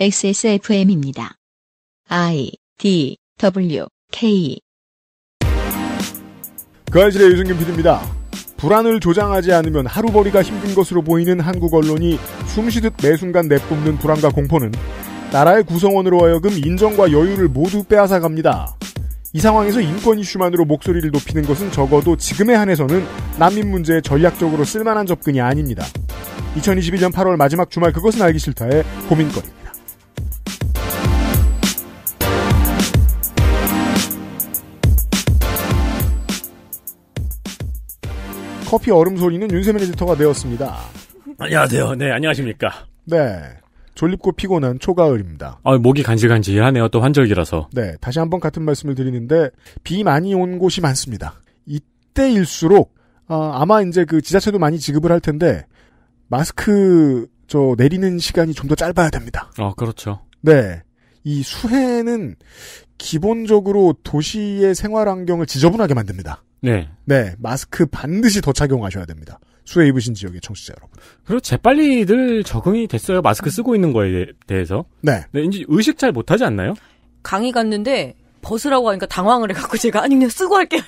XSFM입니다. IDWK 그알실의 유승균 PD입니다. 불안을 조장하지 않으면 하루벌이가 힘든 것으로 보이는 한국 언론이 숨쉬듯 매순간 내뿜는 불안과 공포는 나라의 구성원으로 하여금 인정과 여유를 모두 빼앗아갑니다. 이 상황에서 인권 이슈만으로 목소리를 높이는 것은 적어도 지금에 한해서는 난민 문제에 전략적으로 쓸만한 접근이 아닙니다. 2021년 8월 마지막 주말 그것은 알기 싫다의 고민거리입니다. 커피 얼음 소리는 윤세민 에디터가 내었습니다. 안녕하세요. 네, 안녕하십니까. 네. 졸립고 피곤한 초가을입니다. 목이 간질간질하네요. 또 환절기라서. 네, 다시 한번 같은 말씀을 드리는데 비 많이 온 곳이 많습니다. 이때일수록 아마 이제 그 지자체도 많이 지급을 할 텐데 마스크 내리는 시간이 좀 더 짧아야 됩니다. 그렇죠. 네, 이 수해는 기본적으로 도시의 생활 환경을 지저분하게 만듭니다. 네. 네, 마스크 반드시 더 착용하셔야 됩니다. 수해 입으신 지역의 청취자 여러분. 그리고 재빨리들 적응이 됐어요. 마스크 쓰고 있는 거에 대해서. 네. 네, 이제 의식 잘 못하지 않나요? 강의 갔는데 벗으라고 하니까 당황을 해갖고 제가 아니 그냥 쓰고 할게요.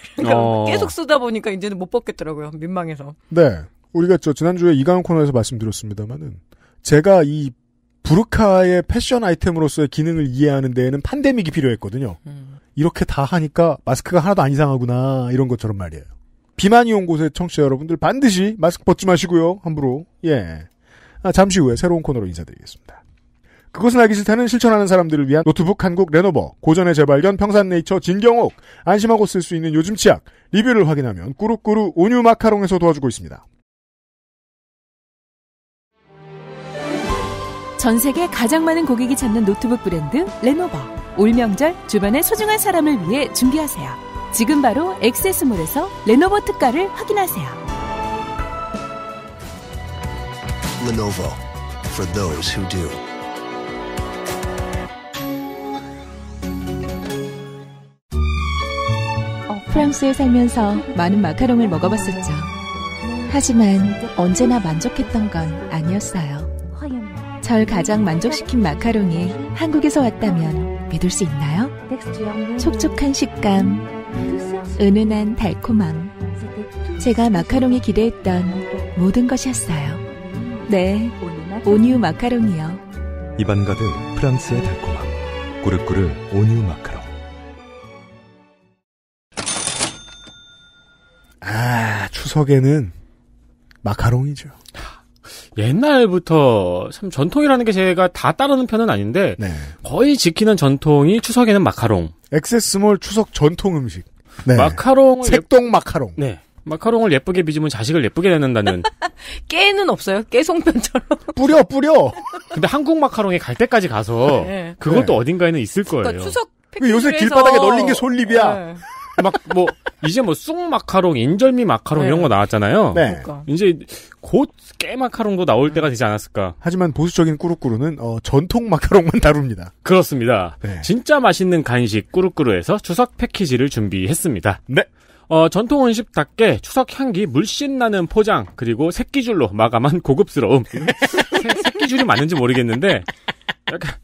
계속 쓰다 보니까 이제는 못 벗겠더라고요. 민망해서. 네. 우리가 지난주에 이강훈 코너에서 말씀드렸습니다만은 제가 이 부르카의 패션 아이템으로서의 기능을 이해하는 데에는 팬데믹이 필요했거든요. 이렇게 다 하니까 마스크가 하나도 안 이상하구나 이런 것처럼 말이에요. 비만이 온 곳의 청취자 여러분들 반드시 마스크 벗지 마시고요. 함부로. 예. 잠시 후에 새로운 코너로 인사드리겠습니다. 그것은 알기 싫다는 실천하는 사람들을 위한 노트북 한국 레노버, 고전의 재발견 평산네이처 진경옥, 안심하고 쓸 수 있는 요즘 치약, 리뷰를 확인하면 꾸루꾸루 온유 마카롱에서 도와주고 있습니다. 전 세계 가장 많은 고객이 찾는 노트북 브랜드 레노버. 올 명절 주변의 소중한 사람을 위해 준비하세요. 지금 바로 액세스몰에서 레노버 특가를 확인하세요. Lenovo for those who do. 프랑스에 살면서 많은 마카롱을 먹어봤었죠. 하지만 언제나 만족했던 건 아니었어요. 절 가장 만족시킨 마카롱이 한국에서 왔다면 믿을 수 있나요? 촉촉한 식감, 은은한 달콤함. 제가 마카롱이 기대했던 모든 것이었어요. 네, 온유 마카롱이요. 입안 가득 프랑스의 달콤함. 꾸르꾸르 온유 마카롱. 추석에는 마카롱이죠. 옛날부터 참 전통이라는 게 제가 다 따르는 편은 아닌데 네. 거의 지키는 전통이 추석에는 마카롱. 엑세스몰 추석 전통 음식. 네. 마카롱을 색동 마카롱. 네. 마카롱을 예쁘게 빚으면 자식을 예쁘게 낳는다는. 깨는 없어요? 깨송편처럼. 뿌려. 근데 한국 마카롱에 갈 때까지 가서 네. 그것도 네. 어딘가에는 있을 거예요. 그러니까 추석 요새 길바닥에 널린 게 솔잎이야. 네. 이제 쑥 마카롱, 인절미 마카롱 네. 이런 거 나왔잖아요. 네. 그러니까. 이제 곧 깨 마카롱도 나올 때가 되지 않았을까. 하지만 보수적인 꾸루꾸루는 전통 마카롱만 다룹니다. 그렇습니다. 네. 진짜 맛있는 간식 꾸루꾸루에서 추석 패키지를 준비했습니다. 네. 전통 음식답게 추석 향기 물씬 나는 포장, 그리고 새끼줄로 마감한 고급스러움. 새끼줄이 맞는지 모르겠는데, 약간.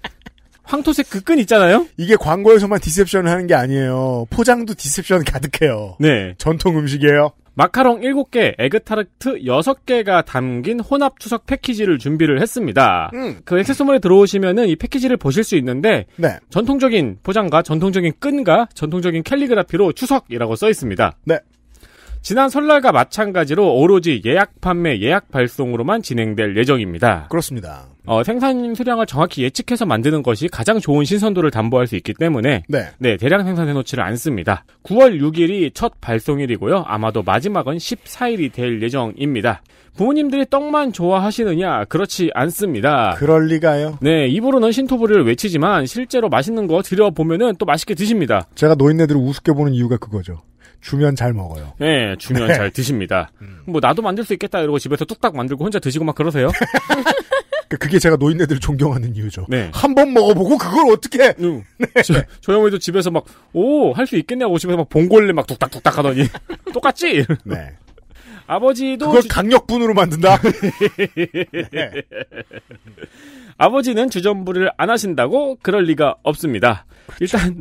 황토색 그 끈 있잖아요? 이게 광고에서만 디셉션을 하는 게 아니에요. 포장도 디셉션 가득해요. 네. 전통 음식이에요. 마카롱 7개, 에그타르트 6개가 담긴 혼합 추석 패키지를 준비를 했습니다. 그 액세스몰에 들어오시면은 이 패키지를 보실 수 있는데 네. 전통적인 포장과 전통적인 끈과 전통적인 캘리그라피로 추석이라고 써 있습니다. 네. 지난 설날과 마찬가지로 오로지 예약 판매, 예약 발송으로만 진행될 예정입니다. 그렇습니다. 생산 수량을 정확히 예측해서 만드는 것이 가장 좋은 신선도를 담보할 수 있기 때문에 네, 대량 생산해놓지를 않습니다. 9월 6일이 첫 발송일이고요. 아마도 마지막은 14일이 될 예정입니다. 부모님들이 떡만 좋아하시느냐? 그렇지 않습니다. 그럴 리가요. 네, 입으로는 신토부리를 외치지만 실제로 맛있는 거 드려보면은 또 맛있게 드십니다. 제가 노인네들을 우습게 보는 이유가 그거죠. 주면 잘 먹어요. 네, 주면 네. 잘 드십니다. 나도 만들 수 있겠다 이러고 집에서 뚝딱 만들고 혼자 드시고 막 그러세요. 그게 제가 노인네들을 존경하는 이유죠. 네. 한 번 먹어보고 그걸 어떻게. 네. 저 형이도 집에서 막 할 수 있겠냐고 집에서 막 봉골레 막 뚝딱뚝딱 하더니 똑같지? 네. 아버지도 그걸 강력분으로 만든다. 네. 아버지는 주전부리를 안 하신다고 그럴 리가 없습니다. 그렇죠. 일단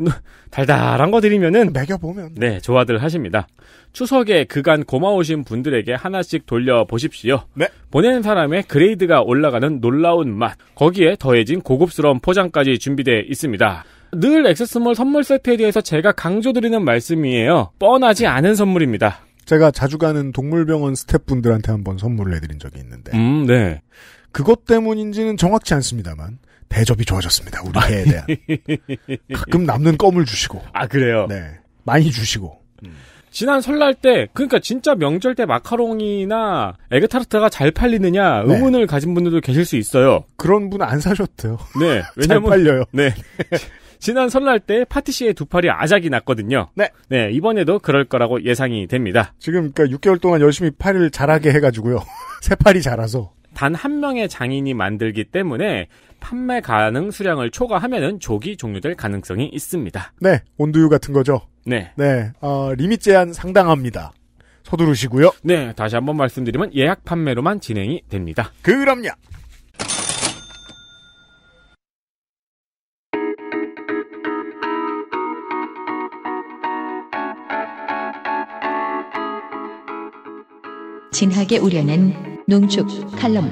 달달한 거 드리면은 먹여보면 네 좋아들 하십니다. 추석에 그간 고마우신 분들에게 하나씩 돌려보십시오. 네. 보낸 사람의 그레이드가 올라가는 놀라운 맛, 거기에 더해진 고급스러운 포장까지 준비되어 있습니다. 늘 엑세스몰 선물 세트에 대해서 제가 강조드리는 말씀이에요. 뻔하지 않은 선물입니다. 제가 자주 가는 동물병원 스태프분들한테 한번 선물을 해드린 적이 있는데 네. 그것 때문인지는 정확치 않습니다만 대접이 좋아졌습니다. 우리 개에 대한. 가끔 남는 껌을 주시고. 아 그래요? 네. 많이 주시고. 지난 설날 때 그러니까 진짜 명절 때 마카롱이나 에그타르트가 잘 팔리느냐 의문을 네. 가진 분들도 계실 수 있어요. 그런 분 안 사셨대요. 네. 왜냐면, 잘 팔려요. 네. 지난 설날 때 파티시의 두 팔이 아작이 났거든요. 네. 네, 이번에도 그럴 거라고 예상이 됩니다. 지금 그러니까 6개월 동안 열심히 팔을 자라게 해가지고요. 새 팔이 자라서. 단 한 명의 장인이 만들기 때문에 판매 가능 수량을 초과하면은 조기 종료될 가능성이 있습니다. 네, 온두유 같은 거죠. 네. 네, 리밋 제한 상당합니다. 서두르시고요. 네, 다시 한번 말씀드리면 예약 판매로만 진행이 됩니다. 그럼요. 진하게 우려낸 농축 칼럼.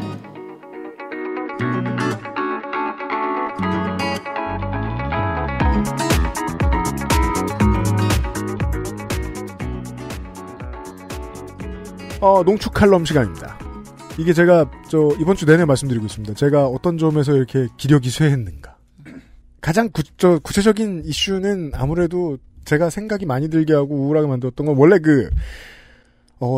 농축 칼럼 시간입니다. 이게 제가 이번 주 내내 말씀드리고 있습니다. 제가 어떤 점에서 이렇게 기력이 쇠했는가. 가장 구체적인 이슈는 아무래도 제가 생각이 많이 들게 하고 우울하게 만들었던 건 원래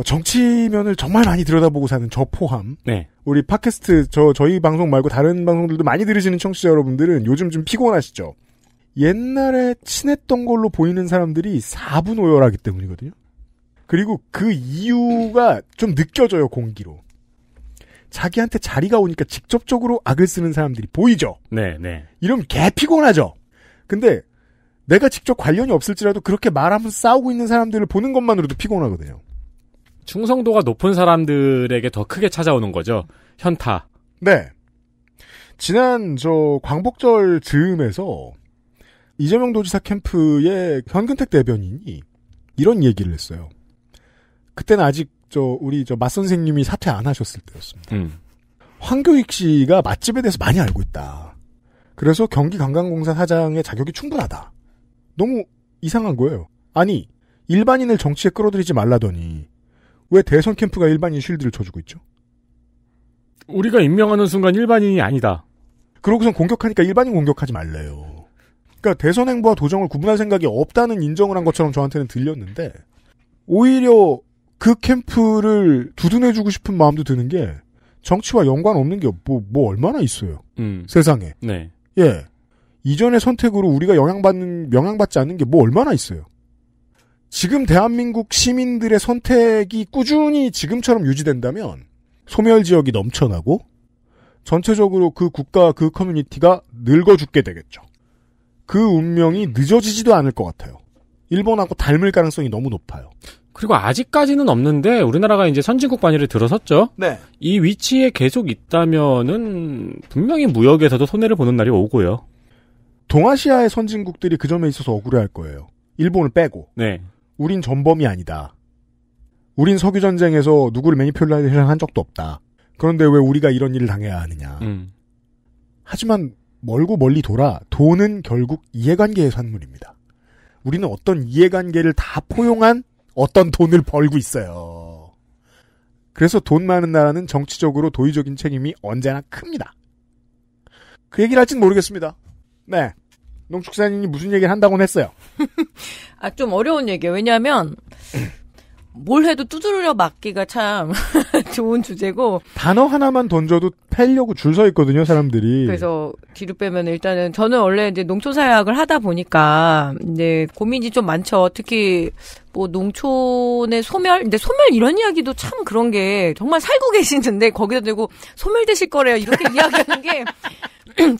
정치면을 정말 많이 들여다보고 사는 저 포함. 네. 우리 팟캐스트, 저희 방송 말고 다른 방송들도 많이 들으시는 청취자 여러분들은 요즘 좀 피곤하시죠? 옛날에 친했던 걸로 보이는 사람들이 4분 오열하기 때문이거든요? 그리고 그 이유가 좀 느껴져요, 공기로. 자기한테 자리가 오니까 직접적으로 악을 쓰는 사람들이 보이죠? 네. 이러면 개 피곤하죠? 근데 내가 직접 관련이 없을지라도 그렇게 말하면서 싸우고 있는 사람들을 보는 것만으로도 피곤하거든요. 충성도가 높은 사람들에게 더 크게 찾아오는 거죠. 현타. 네. 지난 광복절 즈음에서 이재명 도지사 캠프의 현근택 대변인이 이런 얘기를 했어요. 그때는 아직 우리 마 선생님이 사퇴 안 하셨을 때였습니다. 황교익 씨가 맛집에 대해서 많이 알고 있다. 그래서 경기관광공사 사장의 자격이 충분하다. 너무 이상한 거예요. 아니, 일반인을 정치에 끌어들이지 말라더니 왜 대선 캠프가 일반인 쉴드를 쳐주고 있죠? 우리가 임명하는 순간 일반인이 아니다. 그러고선 공격하니까 일반인 공격하지 말래요. 그러니까 대선 행보와 도정을 구분할 생각이 없다는 인정을 한 것처럼 저한테는 들렸는데 오히려 그 캠프를 두둔해주고 싶은 마음도 드는 게 정치와 연관 없는 게 뭐 얼마나 있어요. 세상에. 네. 예. 이전의 선택으로 우리가 영향받지 않는 게 뭐 얼마나 있어요. 지금 대한민국 시민들의 선택이 꾸준히 지금처럼 유지된다면 소멸 지역이 넘쳐나고 전체적으로 그 국가, 그 커뮤니티가 늙어 죽게 되겠죠. 그 운명이 늦어지지도 않을 것 같아요. 일본하고 닮을 가능성이 너무 높아요. 그리고 아직까지는 없는데 우리나라가 이제 선진국 반열에 들어섰죠. 네. 이 위치에 계속 있다면은 분명히 무역에서도 손해를 보는 날이 오고요. 동아시아의 선진국들이 그 점에 있어서 억울해할 거예요. 일본을 빼고. 네. 우린 전범이 아니다. 우린 석유전쟁에서 누구를 매니퓰레이션한 적도 없다. 그런데 왜 우리가 이런 일을 당해야 하느냐. 하지만 멀고 멀리 돌아 돈은 결국 이해관계의 산물입니다. 우리는 어떤 이해관계를 다 포용한 어떤 돈을 벌고 있어요. 그래서 돈 많은 나라는 정치적으로 도의적인 책임이 언제나 큽니다. 그 얘기를 할진 모르겠습니다. 네. 농축산인이 무슨 얘기를 한다고는 했어요. 아, 좀 어려운 얘기예요. 왜냐하면 뭘 해도 두드려 맞기가 참 좋은 주제고 단어 하나만 던져도 패려고 줄 서 있거든요, 사람들이. 그래서 뒤로 빼면 일단은 저는 원래 이제 농촌사회학을 하다 보니까 이제 고민이 좀 많죠. 특히 뭐 농촌의 소멸, 근데 소멸 이런 이야기도 참 그런 게 정말 살고 계시는데 거기다 대고 소멸되실 거래요 이렇게 이야기하는 게.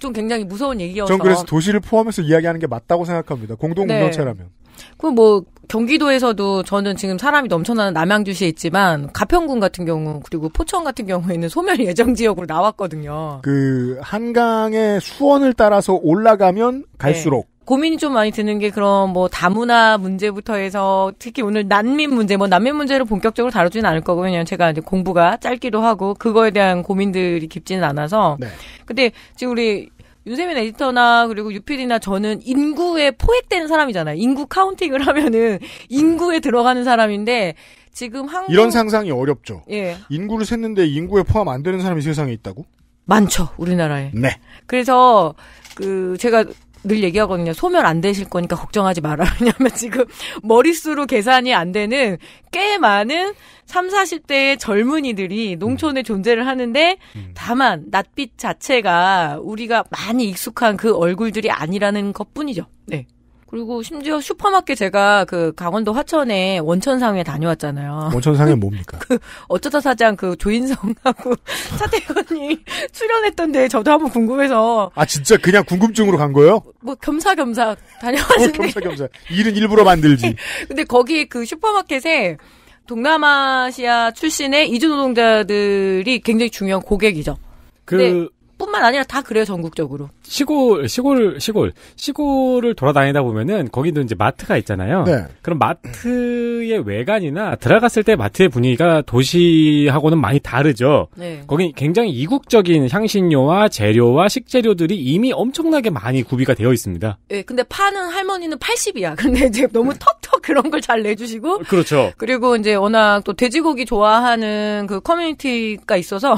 좀 굉장히 무서운 얘기여서. 전 그래서 도시를 포함해서 이야기하는 게 맞다고 생각합니다. 공동운동체라면. 네. 그 뭐 경기도에서도 저는 지금 사람이 넘쳐나는 남양주시에 있지만 가평군 같은 경우 그리고 포천 같은 경우에는 소멸 예정 지역으로 나왔거든요. 그 한강의 수원을 따라서 올라가면 갈수록 네. 고민이 좀 많이 드는 게 그런 뭐 다문화 문제부터 해서 특히 오늘 난민 문제, 뭐 난민 문제를 본격적으로 다루지는 않을 거고 왜냐면 제가 이제 공부가 짧기도 하고 그거에 대한 고민들이 깊지는 않아서. 네. 근데 지금 우리 윤세민 에디터나 그리고 유필이나 저는 인구에 포획되는 사람이잖아요. 인구 카운팅을 하면은 인구에 들어가는 사람인데 지금 한국 이런 상상이 어렵죠. 예. 인구를 셌는데 인구에 포함 안 되는 사람이 세상에 있다고? 많죠, 우리나라에. 네. 그래서 그 제가 늘 얘기하거든요. 소멸 안 되실 거니까 걱정하지 마라. 왜냐하면 지금 머릿수로 계산이 안 되는 꽤 많은 30, 40대의 젊은이들이 농촌에 존재를 하는데 다만 낯빛 자체가 우리가 많이 익숙한 그 얼굴들이 아니라는 것뿐이죠. 네. 그리고 심지어 슈퍼마켓 제가 그 강원도 화천에 원천상에 다녀왔잖아요. 원천상에 뭡니까? 그 어쩌다 사장 그 조인성하고 차태현이 출연했던데 저도 한번 궁금해서. 아 진짜 그냥 궁금증으로 간 거예요? 뭐 겸사겸사 다녀왔는데. 겸사겸사. 일은 일부러 만들지. 근데 거기 그 슈퍼마켓에 동남아시아 출신의 이주노동자들이 굉장히 중요한 고객이죠. 그. 뿐만 아니라 다 그래요, 전국적으로. 시골을 돌아다니다 보면은, 거기도 이제 마트가 있잖아요. 네. 그럼 마트의 외관이나 들어갔을 때 마트의 분위기가 도시하고는 많이 다르죠. 네. 거긴 굉장히 이국적인 향신료와 재료와 식재료들이 이미 엄청나게 많이 구비가 되어 있습니다. 네, 근데 파는 할머니는 80이야. 근데 이제 너무 턱턱 그런 걸 잘 내주시고. 그렇죠. 그리고 이제 워낙 또 돼지고기 좋아하는 그 커뮤니티가 있어서,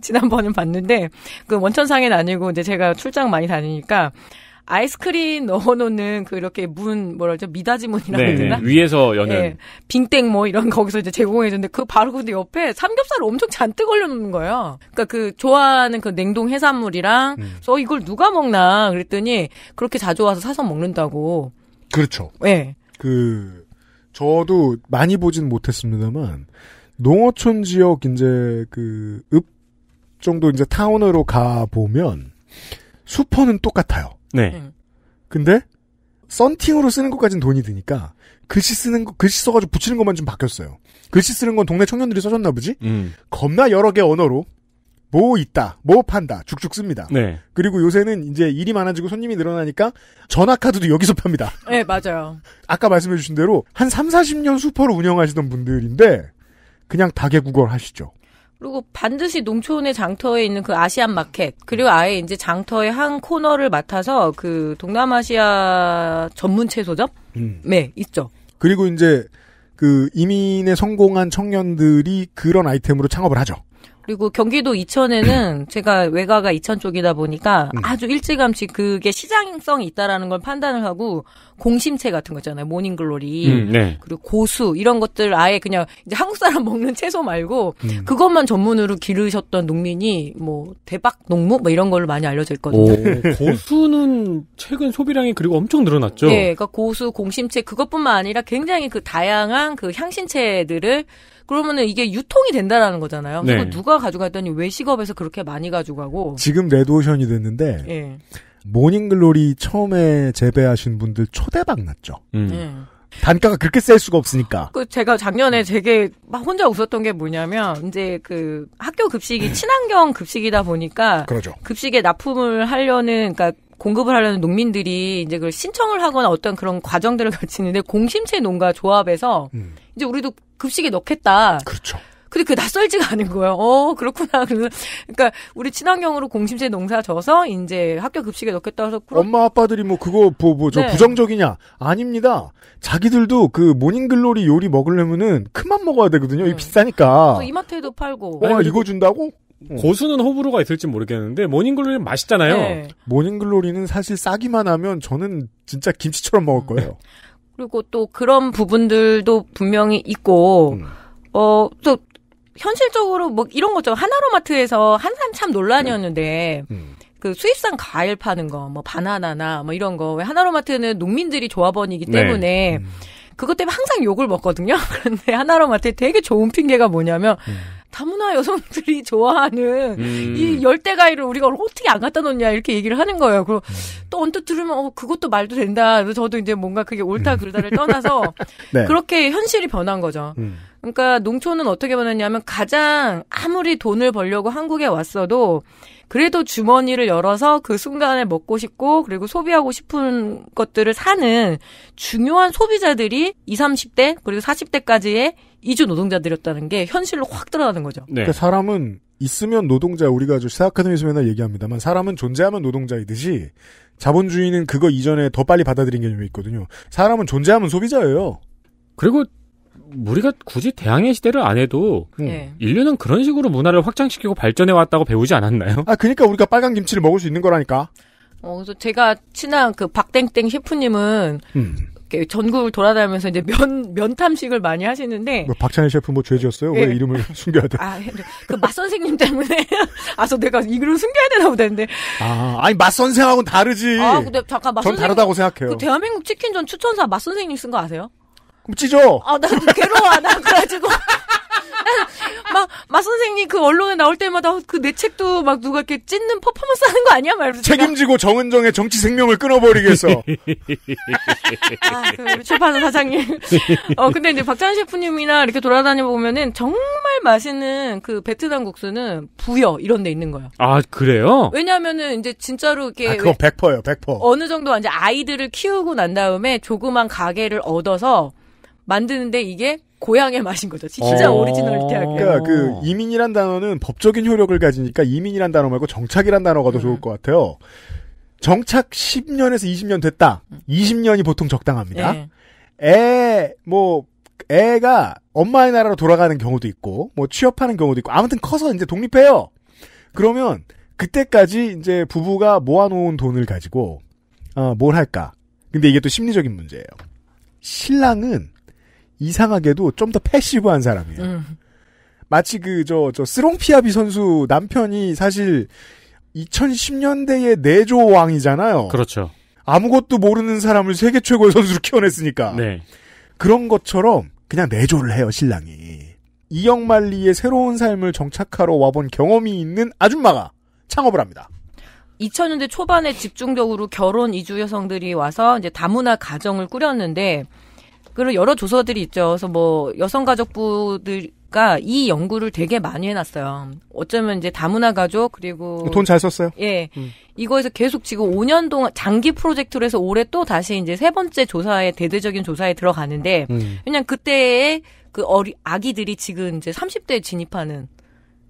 지난번은 봤는데 그 원천상엔 아니고 이제 제가 출장 많이 다니니까 아이스크림 넣어놓는 그 이렇게 문 뭐라죠 미닫이문이라고 해야 되나 위에서 여는 네. 빙땡 뭐 이런 거기서 이제 제공해줬는데 그 바로 근데 옆에 삼겹살을 엄청 잔뜩 올려놓는 거예요. 그러니까 그 좋아하는 그 냉동 해산물이랑 그래서 이걸 누가 먹나 그랬더니 그렇게 자주 와서 사서 먹는다고. 그렇죠. 네. 그 저도 많이 보진 못했습니다만 농어촌 지역 이제 그 읍 정도 이제 타운으로 가보면 수퍼는 똑같아요. 네. 근데 썬팅으로 쓰는 것까지는 돈이 드니까 글씨 써가지고 붙이는 것만 좀 바뀌었어요. 글씨 쓰는 건 동네 청년들이 써줬나 보지? 겁나 여러 개 언어로 뭐 있다, 뭐 판다, 쭉쭉 씁니다. 네. 그리고 요새는 이제 일이 많아지고 손님이 늘어나니까 전화카드도 여기서 팝니다. 네, 맞아요. 아까 말씀해주신 대로 한 3, 40년 수퍼를 운영하시던 분들인데 그냥 다개구걸 하시죠. 그리고 반드시 농촌의 장터에 있는 그 아시안 마켓, 그리고 아예 이제 장터의 한 코너를 맡아서 그 동남아시아 전문 채소점? 네, 있죠. 그리고 이제 그 이민에 성공한 청년들이 그런 아이템으로 창업을 하죠. 그리고 경기도 이천에는 제가 외가가 이천 쪽이다 보니까 아주 일찌감치 그게 시장성이 있다라는 걸 판단을 하고 공심채 같은 거 있잖아요. 모닝글로리. 네. 그리고 고수 이런 것들 아예 그냥 이제 한국 사람 먹는 채소 말고 그것만 전문으로 기르셨던 농민이 뭐 대박 농무 뭐 이런 걸로 많이 알려져 있거든요. 오, 고수는 최근 소비량이 그리고 엄청 늘어났죠. 네. 그러니까 고수, 공심채 그것뿐만 아니라 굉장히 그 다양한 그 향신채들을 그러면은 이게 유통이 된다라는 거잖아요. 그리고 네. 누가 가져갔더니 외식업에서 그렇게 많이 가져가고. 지금 레드오션이 됐는데 네. 모닝글로리 처음에 재배하신 분들 초대박 났죠. 단가가 그렇게 셀 수가 없으니까. 그 제가 작년에 되게 막 혼자 웃었던 게 뭐냐면 이제 그 학교 급식이 친환경 급식이다 보니까 그러죠. 급식에 납품을 하려는 그러니까 공급을 하려는 농민들이 이제 그걸 신청을 하거나 어떤 그런 과정들을 거치는데 공심채 농가 조합에서 이제 우리도 급식에 넣겠다. 그렇죠. 근데 그게 낯설지가 않은 거예요. 그렇구나. 그러니까 우리 친환경으로 공심채 농사 져서 이제 학교 급식에 넣겠다 해서 엄마 아빠들이 뭐 그거 저 네. 부정적이냐? 아닙니다. 자기들도 그 모닝글로리 요리 먹으려면은 큰맘 먹어야 되거든요. 이 비싸니까. 이마트에도 팔고. 이거 준다고? 고수는 호불호가 있을지 모르겠는데 모닝글로리는 맛있잖아요. 네. 모닝글로리는 사실 싸기만 하면 저는 진짜 김치처럼 먹을 거예요. 그리고 또 그런 부분들도 분명히 있고 또 현실적으로 뭐 이런 거죠. 하나로마트에서 한참 참 논란이었는데 그 수입산 과일 파는 거 뭐 바나나나 뭐 이런 거 왜 하나로마트는 농민들이 조합원이기 때문에 그것 때문에 항상 욕을 먹거든요. 그런데 하나로마트에 되게 좋은 핑계가 뭐냐면 다문화 여성들이 좋아하는 이 열대과일을 우리가 어떻게 안 갖다 놓냐 이렇게 얘기를 하는 거예요. 그리고 또 언뜻 들으면 그것도 말도 된다. 그래서 저도 이제 뭔가 그게 옳다 그르다를 떠나서 네. 그렇게 현실이 변한 거죠. 그러니까 농촌은 어떻게 변했냐면 가장 아무리 돈을 벌려고 한국에 왔어도 그래도 주머니를 열어서 그 순간에 먹고 싶고 그리고 소비하고 싶은 것들을 사는 중요한 소비자들이 20, 30대 그리고 40대까지의 이주 노동자들이었다는 게 현실로 확 드러나는 거죠. 네. 그러니까 사람은 있으면 노동자, 우리가 시사아카데미에서 맨날 얘기합니다만 사람은 존재하면 노동자이듯이 자본주의는 그거 이전에 더 빨리 받아들인 개념이 있거든요. 사람은 존재하면 소비자예요. 그리고 우리가 굳이 대항해 시대를 안 해도 인류는 그런 식으로 문화를 확장시키고 발전해왔다고 배우지 않았나요? 아, 그러니까 우리가 빨간 김치를 먹을 수 있는 거라니까. 그래서 제가 친한 그 박땡땡 셰프님은 이렇게 전국을 돌아다니면서 이제 면탐식을 많이 하시는데. 뭐 박찬희 셰프 뭐 죄지었어요? 네. 왜 이름을 숨겨야 돼? 아, 그 맛선생님 때문에. 아, 저 내가 이름을 숨겨야 되나 보다 했는데. 아, 아니, 맛선생하고는 다르지. 아, 근데 잠깐 맛선생. 전 다르다고 생각해요. 그 대한민국 치킨전 추천사 맛선생님 쓴 거 아세요? 찌죠? 아, 나 괴로워. 나 그래가지고. 막 선생님 그 언론에 나올 때마다 그 내 책도 막 누가 이렇게 찢는 퍼포먼스 하는 거 아니야? 말로 책임지고 정은정의 정치 생명을 끊어버리겠어. 아, 그 출판사 사장님. 근데 이제 박찬희 셰프님이나 이렇게 돌아다녀 보면은 정말 맛있는 그 베트남 국수는 부여 이런 데 있는 거예요. 아, 그래요? 왜냐면은 이제 진짜로 이렇게. 아, 그건 100%예요, 100%. 어느 정도 이제 아이들을 키우고 난 다음에 조그만 가게를 얻어서 만드는데 이게 고향의 맛인 거죠. 진짜 오리지널리티하게. 그러니까 그 이민이란 단어는 법적인 효력을 가지니까 이민이란 단어 말고 정착이란 단어가 더 좋을 것 같아요. 정착 10년에서 20년 됐다. 20년이 보통 적당합니다. 네. 애가 엄마의 나라로 돌아가는 경우도 있고, 뭐 취업하는 경우도 있고, 아무튼 커서 이제 독립해요. 그러면 그때까지 이제 부부가 모아놓은 돈을 가지고 뭘 할까? 근데 이게 또 심리적인 문제예요. 신랑은 이상하게도 좀 더 패시브한 사람이에요. 마치 그 스롱피아비 선수 남편이 사실 2010년대의 내조 왕이잖아요. 그렇죠. 아무것도 모르는 사람을 세계 최고의 선수로 키워냈으니까. 네. 그런 것처럼 그냥 내조를 해요, 신랑이. 이영만리의 새로운 삶을 정착하러 와본 경험이 있는 아줌마가 창업을 합니다. 2000년대 초반에 집중적으로 결혼 이주 여성들이 와서 이제 다문화 가정을 꾸렸는데 그리고 여러 조사들이 있죠. 그래서 뭐 여성가족부가 이 연구를 되게 많이 해놨어요. 어쩌면 이제 다문화 가족 그리고 돈 잘 썼어요. 예, 이거에서 계속 지금 5년 동안 장기 프로젝트로 해서 올해 또 다시 이제 세 번째 조사에 대대적인 조사에 들어가는데 그냥 그때의 그 아기들이 지금 이제 30대에 진입하는.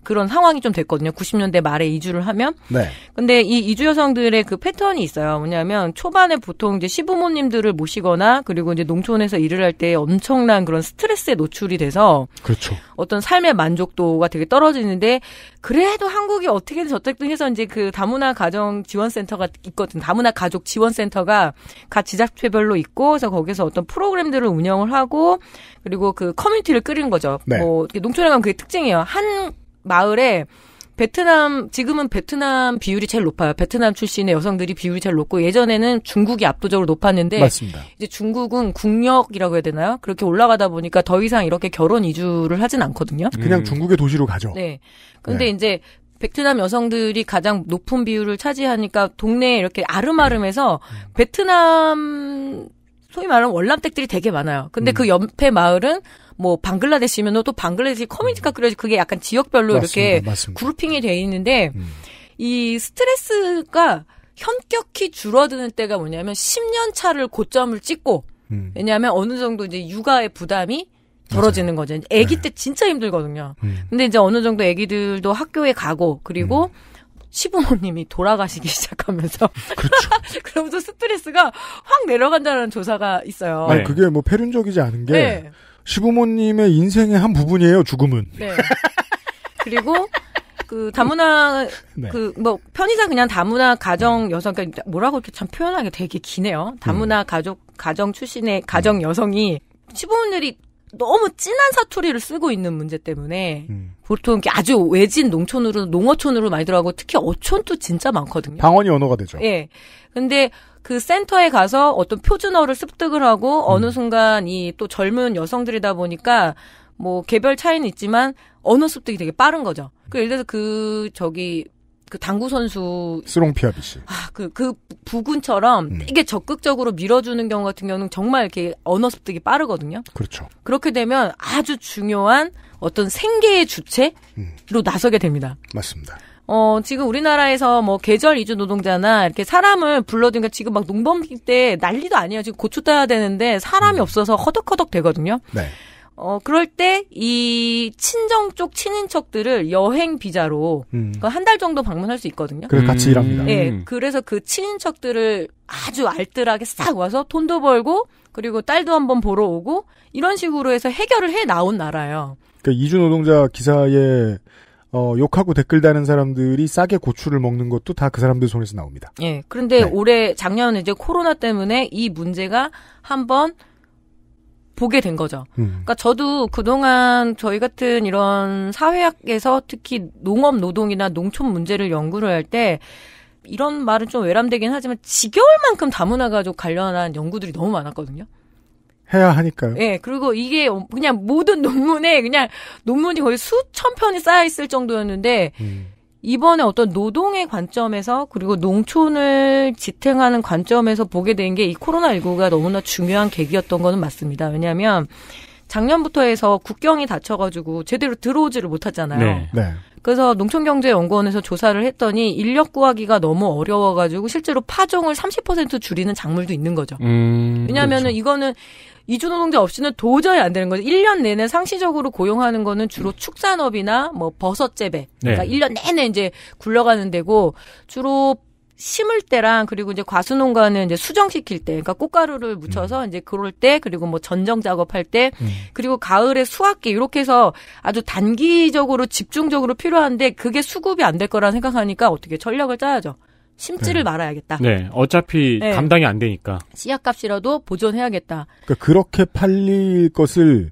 그런 상황이 좀 됐거든요. 90년대 말에 이주를 하면. 네. 근데 이 이주 여성들의 그 패턴이 있어요. 뭐냐면 초반에 보통 이제 시부모님들을 모시거나 그리고 이제 농촌에서 일을 할 때 엄청난 그런 스트레스에 노출이 돼서 그렇죠. 어떤 삶의 만족도가 되게 떨어지는데 그래도 한국이 어떻게든 저택등 해서 이제 그 다문화 가정 지원센터가 있거든. 다문화 가족 지원센터가 각 지자체별로 있고 그래서 거기서 어떤 프로그램들을 운영을 하고 그리고 그 커뮤니티를 끓이는 거죠. 네. 뭐 농촌에 가면 그게 특징이에요. 한 마을에 베트남 지금은 베트남 비율이 제일 높아요. 베트남 출신의 여성들이 비율이 제일 높고 예전에는 중국이 압도적으로 높았는데 맞습니다. 이제 중국은 국력이라고 해야 되나요? 그렇게 올라가다 보니까 더 이상 이렇게 결혼 이주를 하진 않거든요. 그냥 중국의 도시로 가죠. 네. 근데 네. 이제 베트남 여성들이 가장 높은 비율을 차지하니까 동네에 이렇게 아름아름해서 베트남 소위 말하는 월남댁들이 되게 많아요. 근데 그 옆에 마을은 뭐 방글라데시면 또 방글라데시 커뮤니티가 그려져 그게 약간 지역별로 맞습니다, 이렇게 맞습니다. 그룹핑이 돼 있는데 이 스트레스가 현격히 줄어드는 때가 뭐냐면 10년 차를 고점을 찍고 왜냐하면 어느 정도 이제 육아의 부담이 덜어지는 거죠. 아기 네. 때 진짜 힘들거든요. 근데 이제 어느 정도 아기들도 학교에 가고 그리고 시부모님이 돌아가시기 시작하면서 그렇죠. 그러면서 스트레스가 확 내려간다는 조사가 있어요. 아니, 그게 뭐 표현적이지 않은 게 네. 시부모님의 인생의 한 부분이에요, 죽음은. 네. 그리고 그 다문화 네. 그 뭐 편의상 그냥 다문화 가정 여성 그러니까 뭐라고 이렇게 참 표현하기 되게 기네요. 다문화 가족 가정 출신의 가정 여성이 시부모님들이 너무 진한 사투리를 쓰고 있는 문제 때문에 보통 아주 외진 농촌으로 농어촌으로 많이 들어가고 특히 어촌도 진짜 많거든요. 방언이 언어가 되죠. 예. 근데 그 센터에 가서 어떤 표준어를 습득을 하고 어느 순간 이 또 젊은 여성들이다 보니까 뭐 개별 차이는 있지만 언어 습득이 되게 빠른 거죠. 그 예를 들어서 그 당구 선수 스롱피아비 씨. 아, 그 부군처럼 되게 적극적으로 밀어주는 경우 같은 경우는 정말 이렇게 언어 습득이 빠르거든요. 그렇죠. 그렇게 되면 아주 중요한 어떤 생계의 주체로 나서게 됩니다. 맞습니다. 지금 우리나라에서 뭐 계절 이주 노동자나 이렇게 사람을 불러주니까 지금 막 농번기 때 난리도 아니에요. 지금 고추 따야 되는데 사람이 없어서 허덕허덕 되거든요. 네. 그럴 때 이 친정 쪽 친인척들을 여행 비자로 한 달 정도 방문할 수 있거든요. 그래서 같이 일합니다. 네, 그래서 그 친인척들을 아주 알뜰하게 싹 와서 돈도 벌고 그리고 딸도 한번 보러 오고 이런 식으로 해서 해결을 해 나온 나라예요. 그러니까 이주노동자 기사에 욕하고 댓글 다는 사람들이 싸게 고추를 먹는 것도 다 그 사람들 손에서 나옵니다. 예. 그런데 네. 작년에 이제 코로나 때문에 이 문제가 한번 보게 된 거죠. 그러니까 저도 그동안 저희 같은 이런 사회학에서 특히 농업 노동이나 농촌 문제를 연구를 할 때 이런 말은 좀 외람되긴 하지만 지겨울 만큼 다문화 가족 관련한 연구들이 너무 많았거든요. 해야 하니까요. 예, 그리고 이게 그냥 모든 논문에 그냥 논문이 거의 수천 편이 쌓여있을 정도였는데, 이번에 어떤 노동의 관점에서, 그리고 농촌을 지탱하는 관점에서 보게 된 게 이 코로나19가 너무나 중요한 계기였던 거는 맞습니다. 왜냐면, 작년부터 해서 국경이 닫혀가지고 제대로 들어오지를 못하잖아요. 네. 네. 그래서 농촌경제연구원에서 조사를 했더니 인력 구하기가 너무 어려워가지고 실제로 파종을 30% 줄이는 작물도 있는 거죠. 왜냐하면은 그렇죠. 이거는 이주노동자 없이는 도저히 안 되는 거죠. 1년 내내 상시적으로 고용하는 거는 주로 축산업이나 뭐 버섯 재배. 네. 그러니까 1년 내내 이제 굴러가는 데고 주로 심을 때랑 그리고 이제 과수농가는 이제 수정시킬 때, 그러니까 꽃가루를 묻혀서 이제 그럴 때, 그리고 뭐 전정 작업할 때, 그리고 가을에 수확기 이렇게 해서 아주 단기적으로 집중적으로 필요한데 그게 수급이 안 될 거란 생각하니까 어떻게 전략을 짜야죠. 심지를 말아야겠다. 네, 어차피 감당이 안 되니까 씨앗값이라도 보존해야겠다. 그러니까 그렇게 팔릴 것을.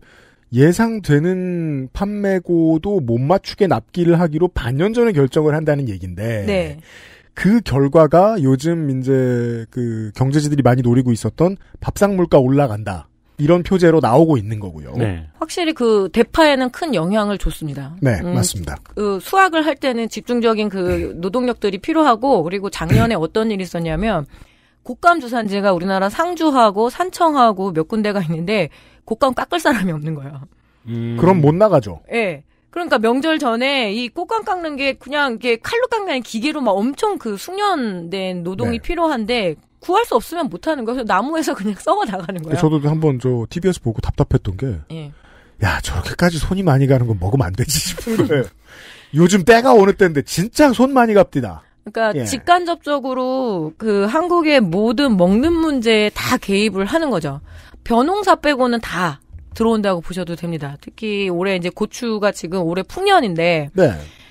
예상되는 판매고도 못 맞추게 납기를 하기로 반년 전에 결정을 한다는 얘기인데 네. 그 결과가 요즘 이제 그 경제지들이 많이 노리고 있었던 밥상 물가 올라간다. 이런 표제로 나오고 있는 거고요. 네. 확실히 그 대파에는 큰 영향을 줬습니다. 네, 맞습니다. 그 수확을 할 때는 집중적인 그 노동력들이 필요하고 그리고 작년에 어떤 일이 있었냐면 곶감 주산지가 우리나라 상주하고 산청하고 몇 군데가 있는데 곶감 깎을 사람이 없는 거예요. 그럼 못 나가죠. 예. 네. 그러니까 명절 전에 이 곶감 깎는 게 그냥 이게 칼로 깎는 게 아니라 기계로 막 엄청 그 숙련된 노동이 네. 필요한데 구할 수 없으면 못 하는 거예요. 그래서 나무에서 그냥 썩어 나가는 거예요. 저도 한번 저 TV에서 보고 답답했던 게 네. 야, 저렇게까지 손이 많이 가는 건 먹으면 안 되지 싶은 거예요. 요즘 때가 어느 때인데 진짜 손 많이 갑디다. 그러니까 예. 직간접적으로 그 한국의 모든 먹는 문제에 다 개입을 하는 거죠. 벼농사 빼고는 다 들어온다고 보셔도 됩니다. 특히 올해 이제 고추가 지금 올해 풍년인데 네.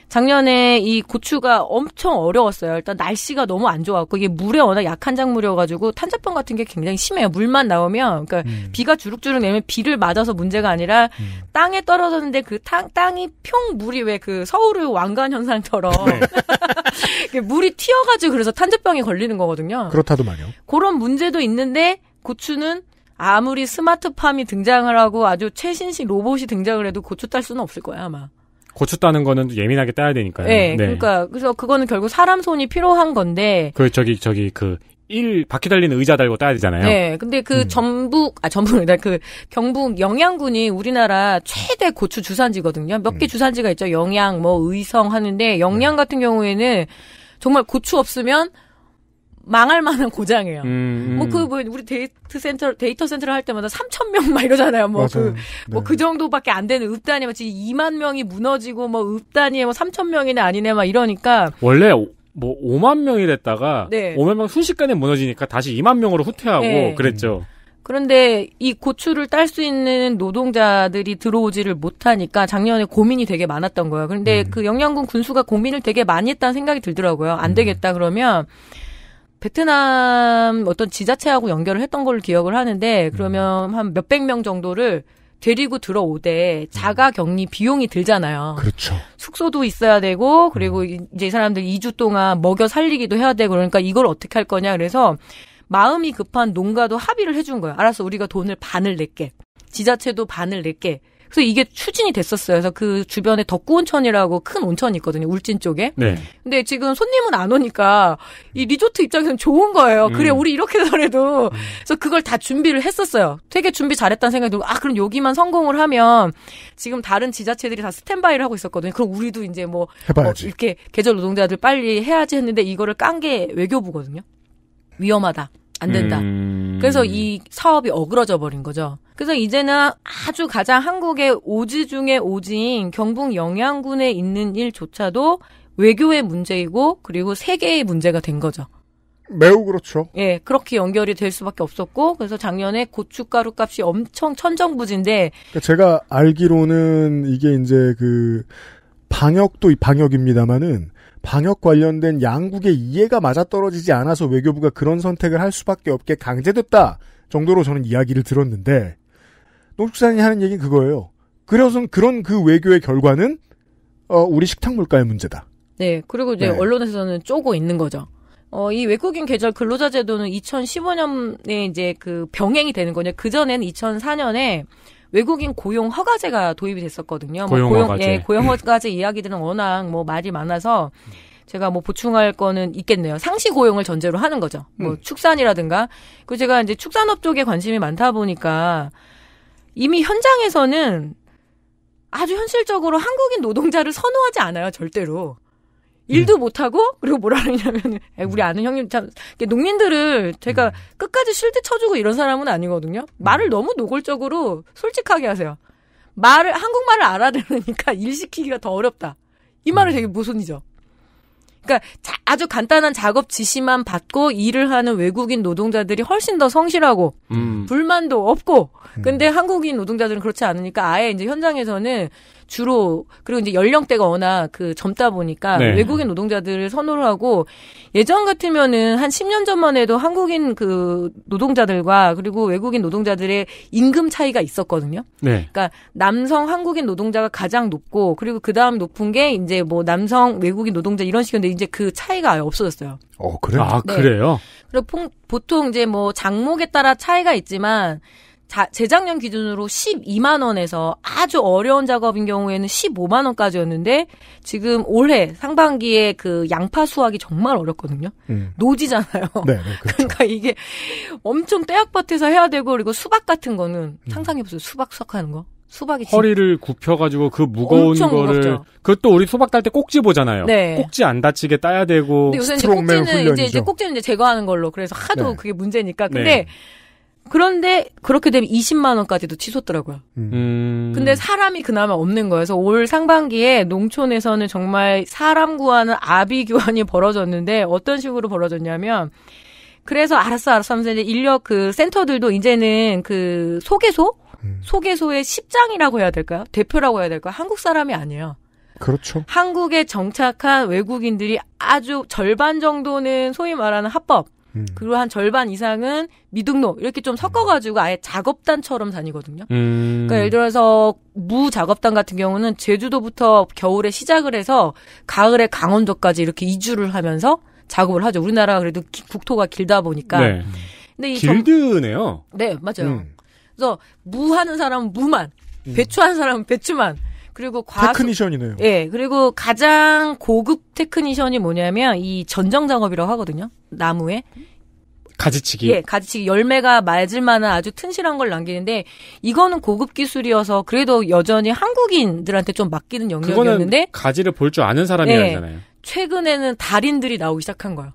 작년에 이 고추가 엄청 어려웠어요. 일단 날씨가 너무 안 좋았고 이게 물에 워낙 약한 작물이어가지고 탄저병 같은 게 굉장히 심해요. 물만 나오면 그러니까 비가 주룩주룩 내면 비를 맞아서 문제가 아니라 땅에 떨어졌는데 그 땅이 평 물이 왜 그 서울의 왕관 현상처럼 물이 튀어가지고 그래서 탄저병이 걸리는 거거든요. 그렇다더만요. 그런 문제도 있는데 고추는 아무리 스마트팜이 등장을 하고 아주 최신식 로봇이 등장을 해도 고추 딸 수는 없을 거야 아마. 고추 따는 거는 예민하게 따야 되니까요. 네, 그러니까 그래서 그거는 결국 사람 손이 필요한 건데. 그 저기 그 일 바퀴 달리는 의자 달고 따야 되잖아요. 네, 근데 그 그 경북 영양군이 우리나라 최대 고추 주산지거든요. 몇 개 주산지가 있죠. 영양, 뭐 의성 하는데 영양 같은 경우에는 정말 고추 없으면. 망할 만한 고장이에요. 우리 데이터 센터를 할 때마다 3,000명 막 이러잖아요. 그 정도밖에 안 되는 읍단이 마치 2만 명이 무너지고 읍단이에 3,000명이네 아니네 막 이러니까 원래 5만 명이랬다가 네. 5만 명 순식간에 무너지니까 다시 2만 명으로 후퇴하고 네. 그랬죠. 그런데 이 고추를 딸 수 있는 노동자들이 들어오지를 못하니까 작년에 고민이 되게 많았던 거예요. 그런데 그 영양군 군수가 고민을 되게 많이 했다는 생각이 들더라고요. 안 되겠다 그러면 베트남 어떤 지자체하고 연결을 했던 걸로 기억을 하는데 그러면 한 몇백 명 정도를 데리고 들어오되 자가 격리 비용이 들잖아요. 그렇죠. 숙소도 있어야 되고 그리고 이제 이 사람들 2주 동안 먹여 살리기도 해야 되고 그러니까 이걸 어떻게 할 거냐 그래서 마음이 급한 농가도 합의를 해준 거예요. 알았어 우리가 돈을 반을 낼게. 지자체도 반을 낼게. 그래서 이게 추진이 됐었어요. 그래서 그 주변에 덕구온천이라고 큰 온천이 있거든요. 울진 쪽에. 네. 근데 지금 손님은 안 오니까 이 리조트 입장에서는 좋은 거예요. 그래 우리 이렇게 해서라도. 그래서 그걸 다 준비를 했었어요. 되게 준비 잘했다는 생각이 들고, 아 그럼 여기만 성공을 하면 지금 다른 지자체들이 다 스탠바이를 하고 있었거든요. 그럼 우리도 이제 뭐 해봐야지. 이렇게 계절 노동자들 빨리 해야지 했는데 이거를 깐 게 외교부거든요. 위험하다. 안 된다. 그래서 이 사업이 어그러져 버린 거죠. 그래서 이제는 아주 가장 한국의 오지 중에 오지인 경북 영양군에 있는 일조차도 외교의 문제이고 그리고 세계의 문제가 된 거죠. 매우 그렇죠. 예, 그렇게 연결이 될 수밖에 없었고, 그래서 작년에 고춧가루 값이 엄청 천정부지인데. 그러니까 제가 알기로는 이게 이제 그 방역도 방역입니다만은 방역 관련된 양국의 이해가 맞아떨어지지 않아서 외교부가 그런 선택을 할 수밖에 없게 강제됐다 정도로 저는 이야기를 들었는데, 농축산인이 하는 얘기는 그거예요. 그래서 그런 그 외교의 결과는 우리 식탁 물가의 문제다. 네, 그리고 이제 네. 언론에서는 쪼고 있는 거죠. 이 외국인 계절 근로자 제도는 2015년에 이제 그 병행이 되는 거냐. 그전에는 2004년에 외국인 고용 허가제가 도입이 됐었거든요. 고용 허가제. 예, 고용 허가제 이야기들은 워낙 뭐 말이 많아서 제가 뭐 보충할 거는 있겠네요. 상시 고용을 전제로 하는 거죠. 뭐 축산이라든가. 그리고 제가 이제 축산업 쪽에 관심이 많다 보니까 이미 현장에서는 아주 현실적으로 한국인 노동자를 선호하지 않아요. 절대로. 일도 못하고, 그리고 뭐라 그러냐면, 우리 아는 형님 참, 농민들을 제가 끝까지 실드 쳐주고 이런 사람은 아니거든요. 말을 너무 노골적으로 솔직하게 하세요. 한국말을 알아들으니까 일 시키기가 더 어렵다. 이 말이 되게 모순이죠. 그러니까 아주 간단한 작업 지시만 받고 일을 하는 외국인 노동자들이 훨씬 더 성실하고 불만도 없고, 근데 한국인 노동자들은 그렇지 않으니까 아예 이제 현장에서는 주로, 그리고 이제 연령대가 워낙 젊다 보니까 네. 외국인 노동자들을 선호를 하고, 예전 같으면은 한 10년 전만 해도 한국인 노동자들과 그리고 외국인 노동자들의 임금 차이가 있었거든요. 네. 그러니까 남성 한국인 노동자가 가장 높고, 그리고 그 다음 높은 게 이제 뭐 남성 외국인 노동자 이런 식인데 이제 그 차이가 아예 없어졌어요. 그래요? 아, 네. 그래요? 그리고 보통 이제 뭐 장목에 따라 차이가 있지만, 재작년 기준으로 12만 원에서 아주 어려운 작업인 경우에는 15만 원까지였는데 지금 올해 상반기에 그 양파 수확이 정말 어렵거든요. 노지잖아요. 네, 그렇죠. 그러니까 이게 엄청 떼약밭에서 해야 되고, 그리고 수박 같은 거는 상상해보세요. 수박 수확하는 거. 수박이 허리를 굽혀가지고 그 무거운 거를 무겁죠. 그것도 우리 수박 딸 때 꼭지 보잖아요. 네. 꼭지 안 다치게 따야 되고. 근데 요새 꼭지는 이제 제거하는 걸로 그래서 하도 네. 그게 문제니까. 근데 네. 그런데 그렇게 되면 20만 원까지도 치솟더라고요. 근데 사람이 그나마 없는 거예요. 그래서 올 상반기에 농촌에서는 정말 사람 구하는 아비규환이 벌어졌는데 어떤 식으로 벌어졌냐면, 그래서 알았어 하면서 이제 인력 센터들도 이제는 소개소의 십장이라고 해야 될까요? 대표라고 해야 될까요? 한국 사람이 아니에요. 그렇죠. 한국에 정착한 외국인들이 아주 절반 정도는 소위 말하는 합법, 그리고 한 절반 이상은 미등록, 이렇게 좀 섞어가지고 아예 작업단처럼 다니거든요. 그러니까 예를 들어서 무작업단 같은 경우는 제주도부터 겨울에 시작을 해서 가을에 강원도까지 이렇게 이주를 하면서 작업을 하죠. 우리나라가 그래도 국토가 길다 보니까. 네. 근데 길드네요. 네, 맞아요. 그래서 무하는 사람은 무만, 배추하는 사람은 배추만. 그리고 테크니션이네요. 예, 그리고 가장 고급 테크니션이 뭐냐면 이 전정 작업이라고 하거든요. 나무에 가지치기. 예, 가지치기 열매가 맞을 만한 아주 튼실한 걸 남기는데, 이거는 고급 기술이어서 그래도 여전히 한국인들한테 좀 맡기는 영역이었는데, 가지를 볼 줄 아는 사람이잖아요. 예, 최근에는 달인들이 나오기 시작한 거예요.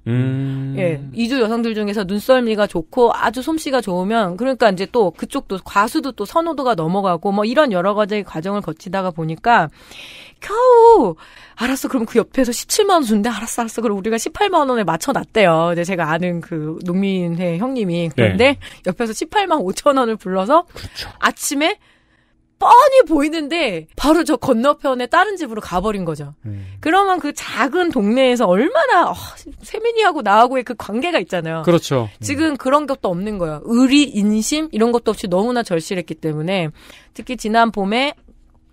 예, 이주 여성들 중에서 눈썰미가 좋고 아주 솜씨가 좋으면, 그러니까 이제 또 그쪽도 과수도 또 선호도가 넘어가고 뭐 이런 여러 가지 과정을 거치다가 보니까 겨우 알았어 그럼 그 옆에서 17만 원 주는데 알았어 그럼 우리가 18만 원에 맞춰놨대요. 이제 제가 아는 그 농민회 형님이. 그런데 네. 옆에서 18만 5천 원을 불러서 그쵸. 아침에 뻔히 보이는데 바로 저 건너편에 다른 집으로 가버린 거죠. 그러면 그 작은 동네에서 얼마나 세민이하고 나하고의 그 관계가 있잖아요. 그렇죠. 지금 그런 것도 없는 거예요. 의리, 인심 이런 것도 없이 너무나 절실했기 때문에, 특히 지난 봄에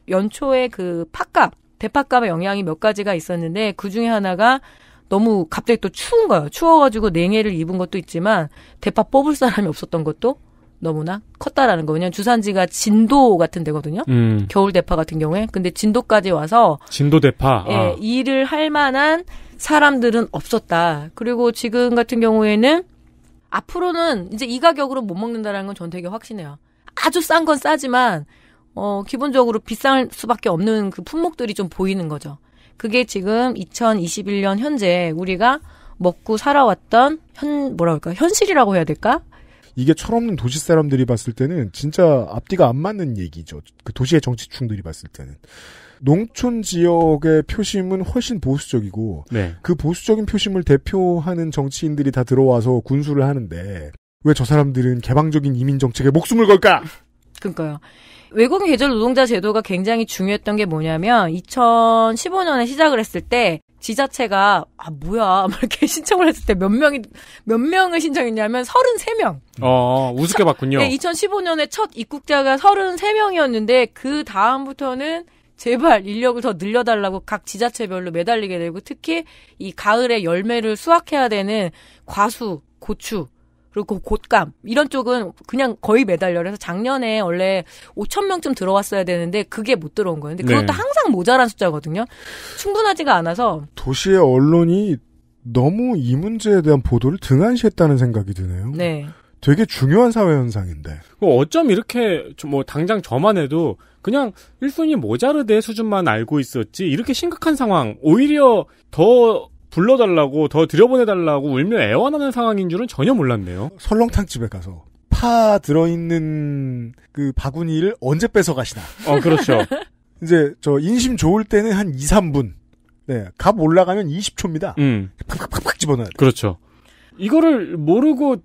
연초에 그 대파값의 영향이 몇 가지가 있었는데, 그중에 하나가 너무 갑자기 또 추운 거예요. 추워가지고 냉해를 입은 것도 있지만 대파 뽑을 사람이 없었던 것도 너무나 컸다라는 거. 왜냐면 주산지가 진도 같은 데거든요. 겨울 대파 같은 경우에. 근데 진도까지 와서 진도 대파. 예, 아. 일을 할 만한 사람들은 없었다. 그리고 지금 같은 경우에는 앞으로는 이제 이 가격으로 못 먹는다라는 건 전 되게 확신해요. 아주 싼 건 싸지만 기본적으로 비쌀 수밖에 없는 그 품목들이 좀 보이는 거죠. 그게 지금 2021년 현재 우리가 먹고 살아왔던 현실이라고 해야 될까? 이게 철없는 도시 사람들이 봤을 때는 진짜 앞뒤가 안 맞는 얘기죠. 그 도시의 정치충들이 봤을 때는. 농촌 지역의 표심은 훨씬 보수적이고 네. 그 보수적인 표심을 대표하는 정치인들이 다 들어와서 군수를 하는데 왜 저 사람들은 개방적인 이민 정책에 목숨을 걸까? 그러니까요. 외국인 계절 노동자 제도가 굉장히 중요했던 게 뭐냐면 2015년에 시작을 했을 때 지자체가 아 뭐야 막 이렇게 신청을 했을 때 몇 명을 신청했냐면 33명. 우습게 봤군요. 네, 2015년에 첫 입국자가 33명이었는데 그 다음부터는 제발 인력을 더 늘려달라고 각 지자체별로 매달리게 되고 특히 이 가을에 열매를 수확해야 되는 과수, 고추 그리고 곶감 이런 쪽은 그냥 거의 매달려. 그래서 작년에 원래 5,000명쯤 들어왔어야 되는데 그게 못 들어온 거예요. 근데 그것도 네. 항상 모자란 숫자거든요. 충분하지가 않아서. 도시의 언론이 너무 이 문제에 대한 보도를 등한시했다는 생각이 드네요. 네. 되게 중요한 사회현상인데. 어쩜 이렇게 뭐 당장 저만 해도 그냥 1순위 모자르대 수준만 알고 있었지 이렇게 심각한 상황 오히려 더 불러달라고 더 들여보내달라고 울며 애원하는 상황인 줄은 전혀 몰랐네요. 설렁탕집에 가서 파 들어있는 그 바구니를 언제 뺏어가시나. 그렇죠. 이제 저 인심 좋을 때는 한 2, 3분. 네, 값 올라가면 20초입니다. 팍팍팍팍 집어넣어야 돼요. 그렇죠. 이거를 모르고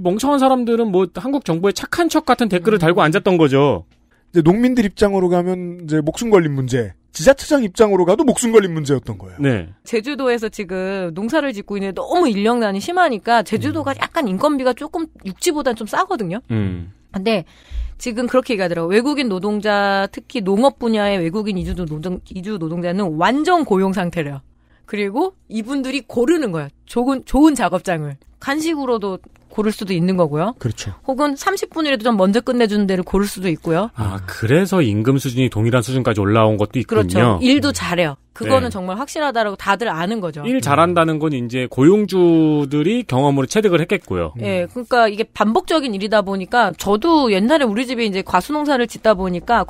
멍청한 사람들은 뭐 한국 정부의 착한 척 같은 댓글을 달고 앉았던 거죠. 이제 농민들 입장으로 가면 이제 목숨 걸린 문제. 지자체장 입장으로 가도 목숨 걸린 문제였던 거예요. 네. 제주도에서 지금 농사를 짓고 있는데 너무 인력난이 심하니까 제주도가 약간 인건비가 조금 육지보단 좀 싸거든요. 근데 지금 그렇게 얘기하더라고요. 외국인 노동자, 특히 농업 분야의 외국인 이주 노동자는 완전 고용 상태래요. 그리고 이분들이 고르는 거예요. 좋은 작업장을. 간식으로도 고를 수도 있는 거고요. 그렇죠. 혹은 30분이라도 좀 먼저 끝내주는 데를 고를 수도 있고요. 그래서 임금 수준이 동일한 수준까지 올라온 것도 있군요. 그렇죠. 일도 잘해요. 그거는 네. 정말 확실하다라고 다들 아는 거죠. 일 잘한다는 건 이제 고용주들이 경험으로 체득을 했겠고요. 네, 그러니까 이게 반복적인 일이다 보니까 저도 옛날에 우리 집에 이제 과채 농사를 짓다 보니까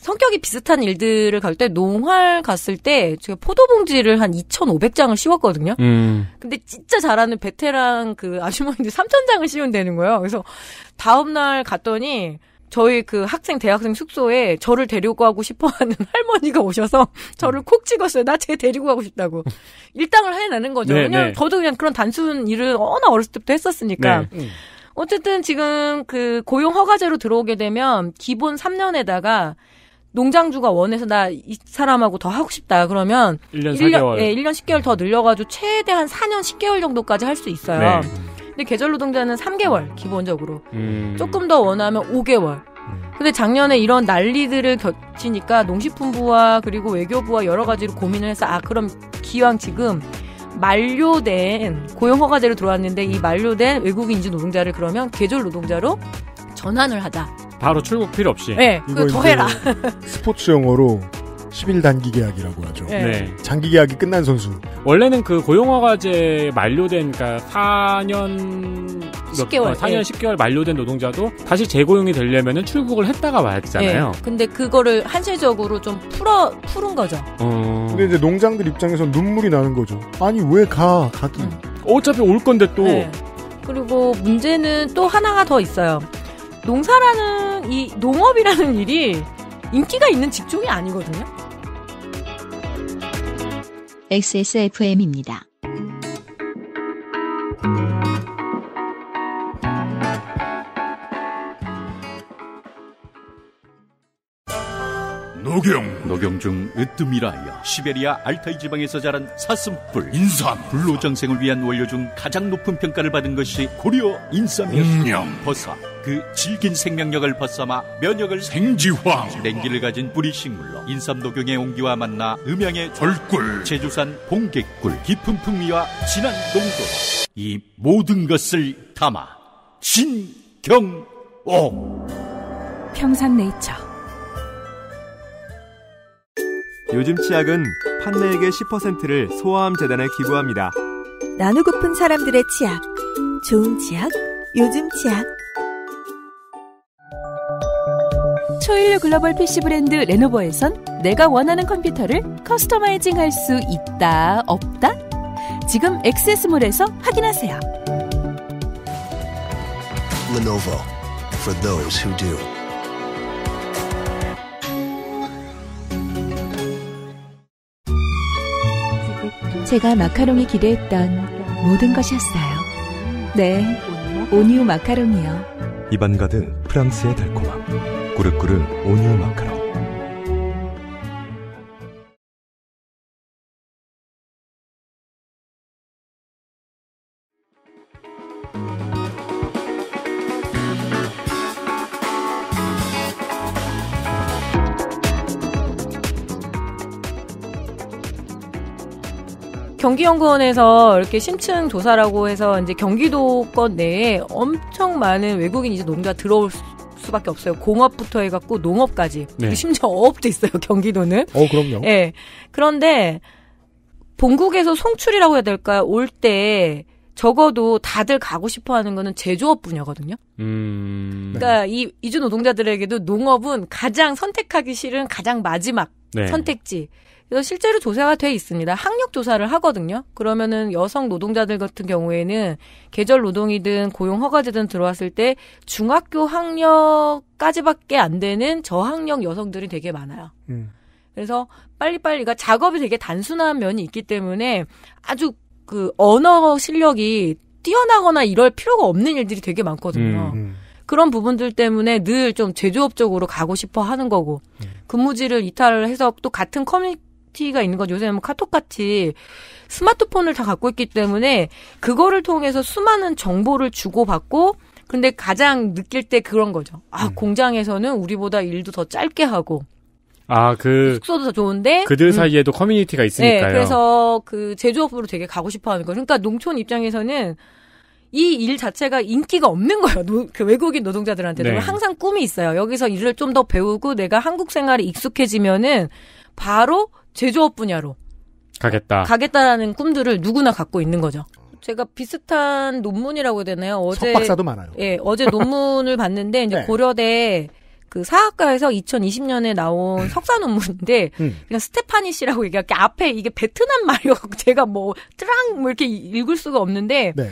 성격이 비슷한 일들을 갈 때 농활 갔을 때 제가 포도봉지를 한 2,500장을 씌웠거든요. 근데 진짜 잘하는 베테랑 그 아주머니들 3,000장을 씌운다는 거예요. 그래서 다음날 갔더니 저희 그 대학생 숙소에 저를 데리고 가고 싶어하는 할머니가 오셔서 저를 콕 찍었어요. 나 쟤 데리고 가고 싶다고. 일당을 해내는 거죠. 네, 왜냐면 네. 저도 그냥 그런 단순 일을 워낙 어렸을 때부터 했었으니까. 네. 어쨌든 지금 그 고용 허가제로 들어오게 되면 기본 3년에다가 농장주가 원해서 나 이 사람하고 더 하고 싶다 그러면 1년 4개월. 예, 1년 10개월 더 늘려가지고 최대한 4년 10개월 정도까지 할 수 있어요. 네. 근데 계절 노동자는 3개월 기본적으로. 조금 더 원하면 5개월. 근데 작년에 이런 난리들을 겹치니까 농식품부와 그리고 외교부와 여러 가지로 고민을 해서 그럼 기왕 지금 만료된 고용허가제로 들어왔는데 이 만료된 외국인 이주 노동자를 그러면 계절 노동자로 전환을 하자. 바로 출국 필요 없이. 네, 그거 더 해라. 스포츠 영어로 10일 단기 계약이라고 하죠. 네. 장기 계약이 끝난 선수. 원래는 그 고용허가제 만료된, 그러니까 4년 10개월 만료된 노동자도 다시 재고용이 되려면은 출국을 했다가 와야 되잖아요. 네. 근데 그거를 한시적으로 좀 푸른 거죠. 근데 이제 농장들 입장에서는 눈물이 나는 거죠. 아니, 왜 가긴. 어차피 올 건데 또. 네. 그리고 문제는 또 하나가 더 있어요. 농업이라는 일이 인기가 있는 직종이 아니거든요. XSFM입니다. 녹용 중 으뜸이라여 시베리아 알타이 지방에서 자란 사슴뿔 인삼 불로장생을 위한 원료 중 가장 높은 평가를 받은 것이 고려 인삼이었습니다. 버사 그 질긴 생명력을 벗삼아 면역을 생지황 냉기를 가진 뿌리식물로 인삼 녹용의 온기와 만나 음양의 절꿀 제주산 봉개꿀 깊은 풍미와 진한 농도 이 모든 것을 담아 신경옥. 평산네이처. 요즘 치약은 판매액의 10%를 소아암 재단에 기부합니다. 나누고픈 사람들의 치약. 좋은 치약, 요즘 치약. 초일류 글로벌 PC 브랜드 레노버에선 내가 원하는 컴퓨터를 커스터마이징할 수 있다, 없다? 지금 XS몰에서 확인하세요. Lenovo for those who do. 제가 마카롱이 기대했던 모든 것이었어요. 네, 온유 마카롱이요. 입안 가득 프랑스의 달콤함. 꾸르꾸르 온유 마카롱. 경기연구원에서 이렇게 심층 조사라고 해서 이제 경기도권 내에 엄청 많은 외국인 이제 농가 들어올 수밖에 없어요. 공업부터 해갖고 농업까지. 네. 심지어 어업도 있어요, 경기도는. 그럼요. 예. 네. 그런데 본국에서 송출이라고 해야 될까요? 올 때 적어도 다들 가고 싶어 하는 거는 제조업 분야거든요. 그러니까 네. 이 이주 노동자들에게도 농업은 가장 선택하기 싫은 가장 마지막 네. 선택지. 그래서 실제로 조사가 돼 있습니다. 학력 조사를 하거든요. 그러면은 여성 노동자들 같은 경우에는 계절 노동이든 고용 허가제든 들어왔을 때 중학교 학력까지밖에 안 되는 저학력 여성들이 되게 많아요. 그래서 빨리빨리가 작업이 되게 단순한 면이 있기 때문에 아주 그 언어 실력이 뛰어나거나 이럴 필요가 없는 일들이 되게 많거든요. 그런 부분들 때문에 늘 좀 제조업 쪽으로 가고 싶어 하는 거고 근무지를 이탈을 해서 또 같은 커뮤니티가 있는 거죠. 요새는 뭐 카톡같이 스마트폰을 다 갖고 있기 때문에 그거를 통해서 수많은 정보를 주고받고 근데 가장 느낄 때 그런 거죠. 공장에서는 우리보다 일도 더 짧게 하고 숙소도 더 좋은데 그들 사이에도 커뮤니티가 있으니까요. 네, 그래서 그 제조업으로 되게 가고 싶어 하는 거예요. 그러니까 농촌 입장에서는 이 일 자체가 인기가 없는 거예요. 그 외국인 노동자들한테도 네. 항상 꿈이 있어요. 여기서 일을 좀 더 배우고 내가 한국 생활에 익숙해지면은 바로 제조업 분야로 가겠다라는 꿈들을 누구나 갖고 있는 거죠. 제가 비슷한 논문이라고 해야 되나요? 어제 석박사도 많아요. 예, 어제 논문을 봤는데 이제 네. 고려대 그 사학과에서 2020년에 나온 석사 논문인데 그냥 스테파니 씨라고 얘기할게. 앞에 이게 베트남 말이어서 제가 뭐 트랑 뭐 이렇게 읽을 수가 없는데. 네.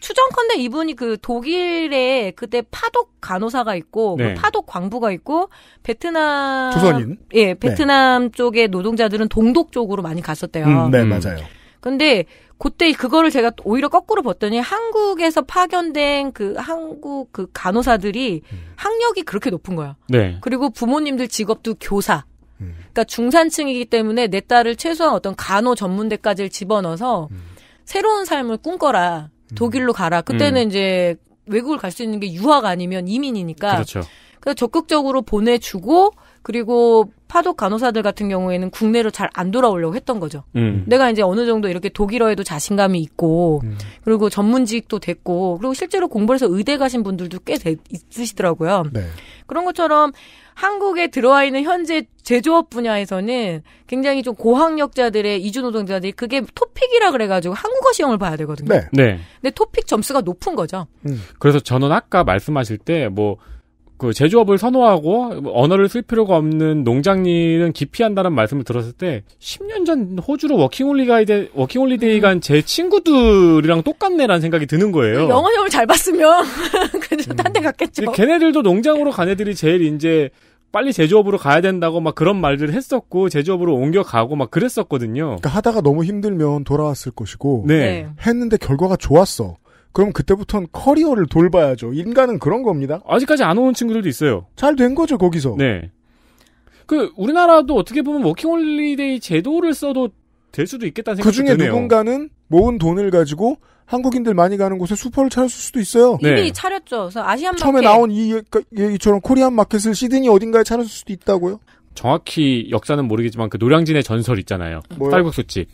추정컨대 이분이 그 독일에 그때 파독 간호사가 있고 네. 그 파독 광부가 있고 베트남 조선인 예 베트남 네. 쪽의 노동자들은 동독 쪽으로 많이 갔었대요. 네 맞아요. 근데 그때 그거를 제가 오히려 거꾸로 봤더니 한국에서 파견된 그 한국 그 간호사들이 학력이 그렇게 높은 거야. 네. 그리고 부모님들 직업도 교사. 그러니까 중산층이기 때문에 내 딸을 최소한 어떤 간호 전문대까지 집어넣어서 새로운 삶을 꿈꿔라. 독일로 가라. 그때는 이제 외국을 갈 수 있는 게 유학 아니면 이민이니까. 그렇죠. 그래서 적극적으로 보내주고 그리고 파독 간호사들 같은 경우에는 국내로 잘 안 돌아오려고 했던 거죠. 내가 이제 어느 정도 이렇게 독일어에도 자신감이 있고 그리고 전문직도 됐고 그리고 실제로 공부를 해서 의대 가신 분들도 꽤 있으시더라고요. 네. 그런 것처럼 한국에 들어와 있는 현재 제조업 분야에서는 굉장히 좀 고학력자들의 이주노동자들이 그게 토픽이라 그래가지고 한국어 시험을 봐야 되거든요. 네. 네. 근데 토픽 점수가 높은 거죠. 그래서 저는 아까 말씀하실 때 뭐 그 제조업을 선호하고 언어를 쓸 필요가 없는 농장일은 기피한다는 말씀을 들었을 때 10년 전 호주로 워킹홀리데이 간 제 친구들이랑 똑같네라는 생각이 드는 거예요. 영어 시험을 잘 봤으면 그냥 딴 데 갔겠죠. 걔네들도 농장으로 간 애들이 제일 이제 빨리 제조업으로 가야 된다고 막 그런 말들을 했었고 제조업으로 옮겨가고 막 그랬었거든요. 그러니까 하다가 너무 힘들면 돌아왔을 것이고 네. 했는데 결과가 좋았어. 그럼 그때부터는 커리어를 돌봐야죠. 인간은 그런 겁니다. 아직까지 안 오는 친구들도 있어요. 잘 된 거죠, 거기서. 네. 우리나라도 어떻게 보면 워킹홀리데이 제도를 써도 될 수도 있겠다는 생각이 드네요. 그중에 누군가는 모은 돈을 가지고 한국인들 많이 가는 곳에 슈퍼를 차렸을 수도 있어요. 이미 네. 차렸죠. 그래서 아시안 마켓. 처음에 나온 이 얘기처럼 코리안 마켓을 시드니 어딘가에 차렸을 수도 있다고요. 정확히 역사는 모르겠지만 그 노량진의 전설 있잖아요. 뭐요? 쌀국수집.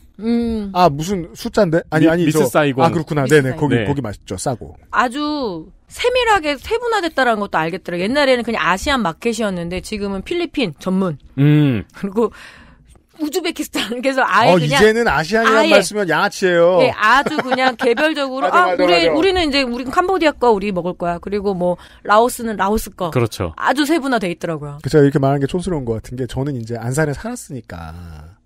아, 무슨 숫자인데? 아니, 미스 사이공. 아, 그렇구나. 네네, 거기, 네. 거기 맛있죠. 싸고. 아주 세밀하게 세분화됐다라는 것도 알겠더라고요. 옛날에는 그냥 아시안 마켓이었는데 지금은 필리핀 전문. 그리고 우즈베키스탄. 그래서 아예 그냥. 이제는 아시안이라는 아예, 말 쓰면 양아치예요. 네, 아주 그냥 개별적으로. 맞아, 맞아, 맞아. 우리는 이제, 우리 캄보디아 거 우리 먹을 거야. 그리고 뭐, 라오스는 라오스 거. 그렇죠. 아주 세분화돼 있더라고요. 제가 이렇게 말하는 게 촌스러운 것 같은 게 저는 이제 안산에 살았으니까.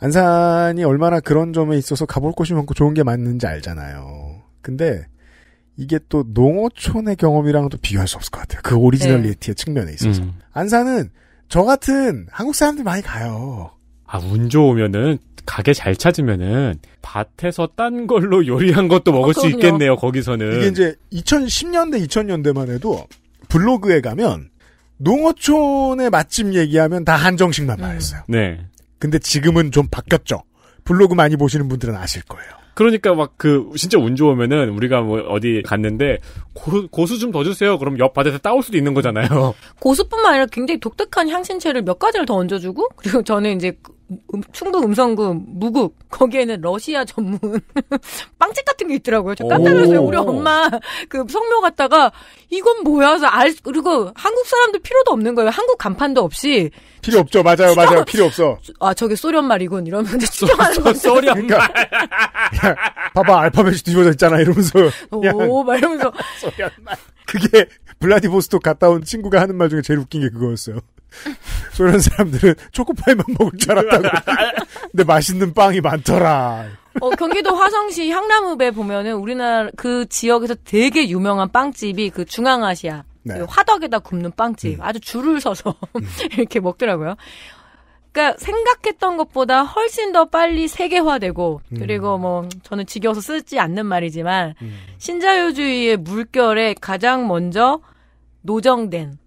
안산이 얼마나 그런 점에 있어서 가볼 곳이 많고 좋은 게 많은지 알잖아요. 근데 이게 또 농어촌의 경험이랑도 비교할 수 없을 것 같아요. 그 오리지널리티의 네. 측면에 있어서. 안산은 저 같은 한국 사람들 많이 가요. 아, 운 좋으면은 가게 잘 찾으면은 밭에서 딴 걸로 요리한 것도 먹을 수 있겠네요. 거기서는. 이게 이제 2010년대, 2000년대만 해도 블로그에 가면 농어촌의 맛집 얘기하면 다 한정식만 말했어요. 네. 근데 지금은 좀 바뀌었죠. 블로그 많이 보시는 분들은 아실 거예요. 그러니까 막 그 진짜 운 좋으면은 우리가 뭐 어디 갔는데 고수 좀 더 주세요. 그럼 옆 바다에서 따올 수도 있는 거잖아요. 고수뿐만 아니라 굉장히 독특한 향신채를 몇 가지를 더 얹어주고 그리고 저는 이제 충북 음성군 무국 거기에는 러시아 전문 빵집 같은 게 있더라고요. 저 깜짝 놀랐어요. 우리 엄마 그 성묘 갔다가 이건 뭐야? 그래서 그리고 한국 사람들 필요도 없는 거예요. 한국 간판도 없이 필요 없죠. 맞아요, 수령, 맞아요. 필요 없어. 아 저게 소련말이군 이러면서 추정하는 거. 소련말. 봐봐 알파벳이 뒤집어져 있잖아 이러면서. 오, 막 이러면서. 소련말. 그게 블라디보스톡 갔다 온 친구가 하는 말 중에 제일 웃긴 게 그거였어요. 소련 사람들은 초코파이만 먹을 줄 알았다고. 근데 맛있는 빵이 많더라. 경기도 화성시 향남읍에 보면은 우리나라 그 지역에서 되게 유명한 빵집이 그 중앙아시아 네. 화덕에다 굽는 빵집 아주 줄을 서서 이렇게 먹더라고요. 그러니까 생각했던 것보다 훨씬 더 빨리 세계화되고 그리고 뭐 저는 지겨워서 쓰지 않는 말이지만 신자유주의의 물결에 가장 먼저 노정된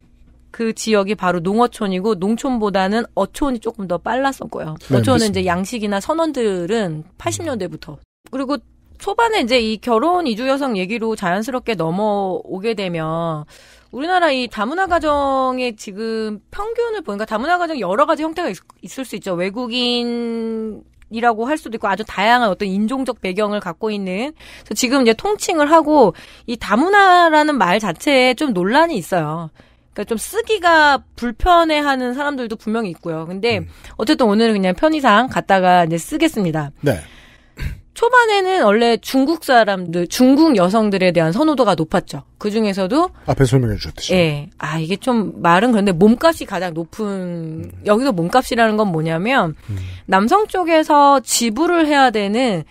그 지역이 바로 농어촌이고 농촌보다는 어촌이 조금 더 빨랐었고요. 네, 어촌은 이제 양식이나 선원들은 80년대부터. 그리고 초반에 이제 이 결혼 이주 여성 얘기로 자연스럽게 넘어오게 되면 우리나라 이 다문화 가정의 지금 평균을 보니까 다문화 가정 여러 가지 형태가 있을 수 있죠. 외국인이라고 할 수도 있고 아주 다양한 어떤 인종적 배경을 갖고 있는. 그래서 지금 이제 통칭을 하고 이 다문화라는 말 자체에 좀 논란이 있어요. 그러니까 좀 쓰기가 불편해하는 사람들도 분명히 있고요. 근데 어쨌든 오늘은 그냥 편의상 갔다가 이제 쓰겠습니다. 네. 초반에는 원래 중국 사람들, 중국 여성들에 대한 선호도가 높았죠. 그 중에서도 앞에 설명해 주셨듯이. 예. 아 이게 좀 말은 그런데 몸값이 가장 높은 여기서 몸값이라는 건 뭐냐면 남성 쪽에서 지불을 해야 되는.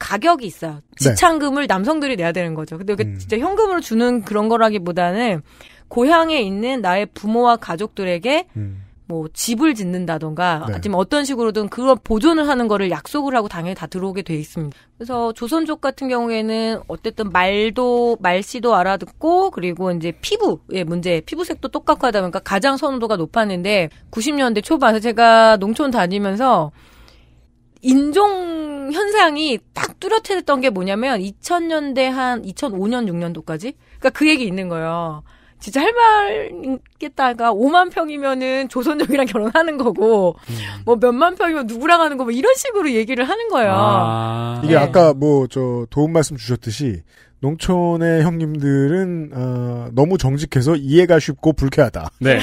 가격이 있어요. 지참금을 네. 남성들이 내야 되는 거죠. 근데 이게 진짜 현금으로 주는 그런 거라기보다는 고향에 있는 나의 부모와 가족들에게 뭐 집을 짓는다던가 네. 아니면 어떤 식으로든 그런 보존을 하는 거를 약속을 하고 당연히 다 들어오게 돼 있습니다. 그래서 조선족 같은 경우에는 어쨌든 말씨도 알아듣고 그리고 이제 피부의 문제, 피부색도 똑같고 하다 보니까 가장 선호도가 높았는데 90년대 초반에 제가 농촌 다니면서 인종 현상이 딱 뚜렷해졌던 게 뭐냐면 2000년대 한 2005년 6년도까지 그러니까 그 얘기 있는 거예요. 진짜 할 말 있겠다가 5만 평이면은 조선족이랑 결혼하는 거고 뭐 몇만 평이면 누구랑 하는 거 뭐 이런 식으로 얘기를 하는 거예요. 아. 이게 네. 아까 뭐 저 도움 말씀 주셨듯이 농촌의 형님들은 너무 정직해서 이해가 쉽고 불쾌하다. 네.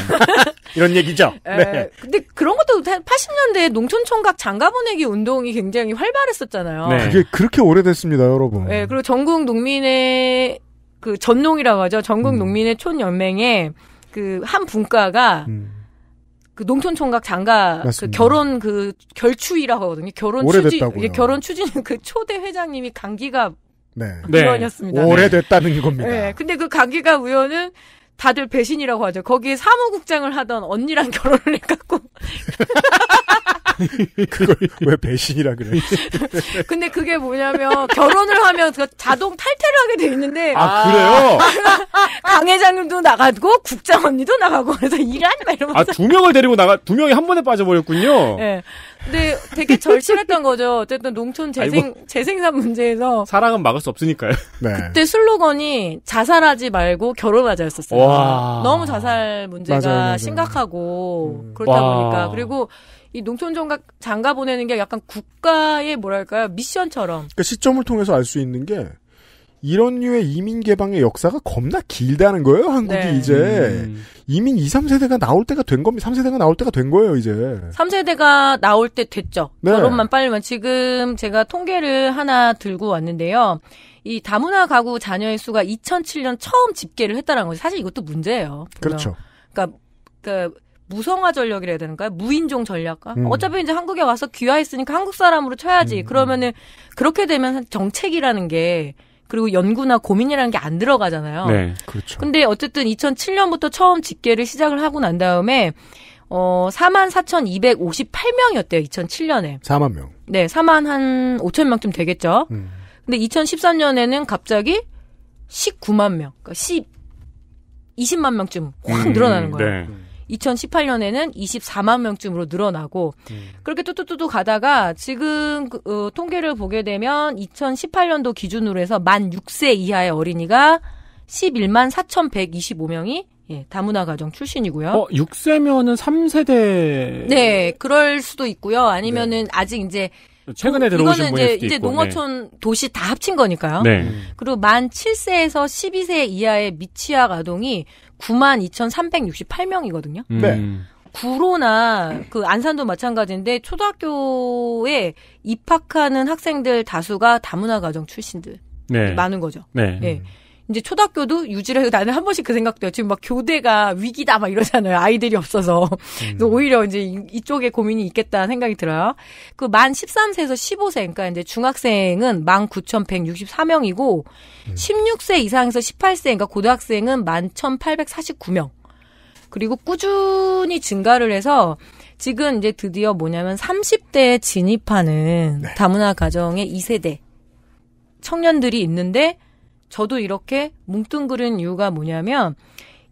이런 얘기죠. 에, 네. 근데 그런 것도 80년대에 농촌 총각 장가 보내기 운동이 굉장히 활발했었잖아요. 네. 그게 그렇게 오래됐습니다, 여러분. 네, 그리고 전국 농민의 그 전농이라고 하죠. 전국 농민의 촌연맹에 그 한 분과가 그 농촌 총각 장가 그 결혼 그 결추위라고 하거든요. 결혼 오래됐다고요. 추진 결혼 추진 그 초대 회장님이 강기가 네. 의원이었습니다. 네. 오래됐다는 겁니다. 네. 근데 그 강기가 의원은 다들 배신이라고 하죠. 거기에 사무국장을 하던 언니랑 결혼을 해갖고. 그걸 왜 배신이라 그래? 근데 그게 뭐냐면 결혼을 하면 자동 탈퇴를 하게 돼 있는데. 아 그래요? 강 회장님도 나가고 국장 언니도 나가고 그래서 일하니까 이러면서. 아, 두 명을 데리고 두 명이 한 번에 빠져버렸군요. 네. 근데 되게 절실했던 거죠. 어쨌든 농촌 재생산 문제에서 사랑은 막을 수 없으니까요. 네. 그때 슬로건이 자살하지 말고 결혼하자였었어요. 와. 너무 자살 문제가 맞아요. 심각하고 그렇다 보니까 그리고 이 농촌 장가 보내는 게 약간 국가의 뭐랄까요, 미션처럼. 그러니까 시점을 통해서 알 수 있는 게 이런 류의 이민 개방의 역사가 겁나 길다는 거예요. 한국이 네. 이제 이민 2, 3세대가 나올 때가 된 겁니다. 3세대가 나올 때가 된 거예요. 이제 3세대가 나올 때 됐죠. 네. 결혼만 빨리면. 지금 제가 통계를 하나 들고 왔는데요. 이 다문화 가구 자녀의 수가 2007년 처음 집계를 했다는 거죠. 사실 이것도 문제예요. 보면. 그렇죠. 그러니까 무성화 전략이라 해야 되는가요? 무인종 전략가? 어차피 이제 한국에 와서 귀화했으니까 한국 사람으로 쳐야지. 그러면은 그렇게 되면 정책이라는 게 그리고 연구나 고민이라는 게 안 들어가잖아요. 네, 그렇죠. 근데 어쨌든 2007년부터 처음 집계를 시작을 하고 난 다음에 44,258명이었대요. 2007년에. 4만 명. 네, 4만 한 5천 명쯤 되겠죠. 근데 2013년에는 갑자기 19만 명. 그러니까 20만 명쯤 확 늘어나는 거예요. 네. 2018년에는 24만 명쯤으로 늘어나고 그렇게 뚜뚜뚜뚜 가다가 지금 통계를 보게 되면 2018년도 기준으로 해서 만 6세 이하의 어린이가 11만 4,125명이 예, 다문화 가정 출신이고요. 6세면은 3세대. 네, 그럴 수도 있고요. 아니면은 네. 아직 이제 최근에 들어오신 분일 수도 있고. 이거는 이제 농어촌 네. 도시 다 합친 거니까요. 네. 그리고 만 7세에서 12세 이하의 미취학 아동이 92,368명이거든요. 네. 구로나 그 안산도 마찬가지인데 초등학교에 입학하는 학생들 다수가 다문화 가정 출신들 네. 많은 거죠. 네. 네. 이제 초등학교도 유지를 해도 나는 한 번씩 그 생각돼요. 지금 막 교대가 위기다 막 이러잖아요. 아이들이 없어서. 그래서 오히려 이제 이쪽에 고민이 있겠다는 생각이 들어요. 그 만 13세에서 15세, 그러니까 이제 중학생은 19,164명이고 16세 이상에서 18세, 그러니까 고등학생은 11,849명. 그리고 꾸준히 증가를 해서 지금 이제 드디어 뭐냐면 30대에 진입하는 네. 다문화 가정의 2세대 청년들이 있는데 저도 이렇게 뭉뚱그린 이유가 뭐냐면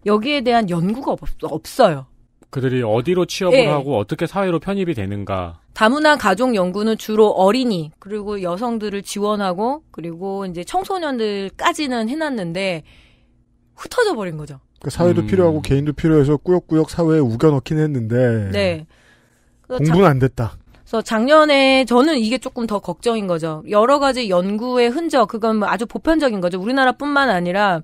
여기에 대한 연구가 없어요. 그들이 어디로 취업을 네. 하고 어떻게 사회로 편입이 되는가. 다문화 가족 연구는 주로 어린이 그리고 여성들을 지원하고 그리고 이제 청소년들까지는 해놨는데 흩어져 버린 거죠. 그러니까 사회도 필요하고 개인도 필요해서 꾸역꾸역 사회에 우겨넣긴 했는데 네. 공부는 안 됐다. 그래서 작년에 저는 이게 조금 더 걱정인 거죠. 여러 가지 연구의 흔적, 그건 뭐 아주 보편적인 거죠. 우리나라뿐만 아니라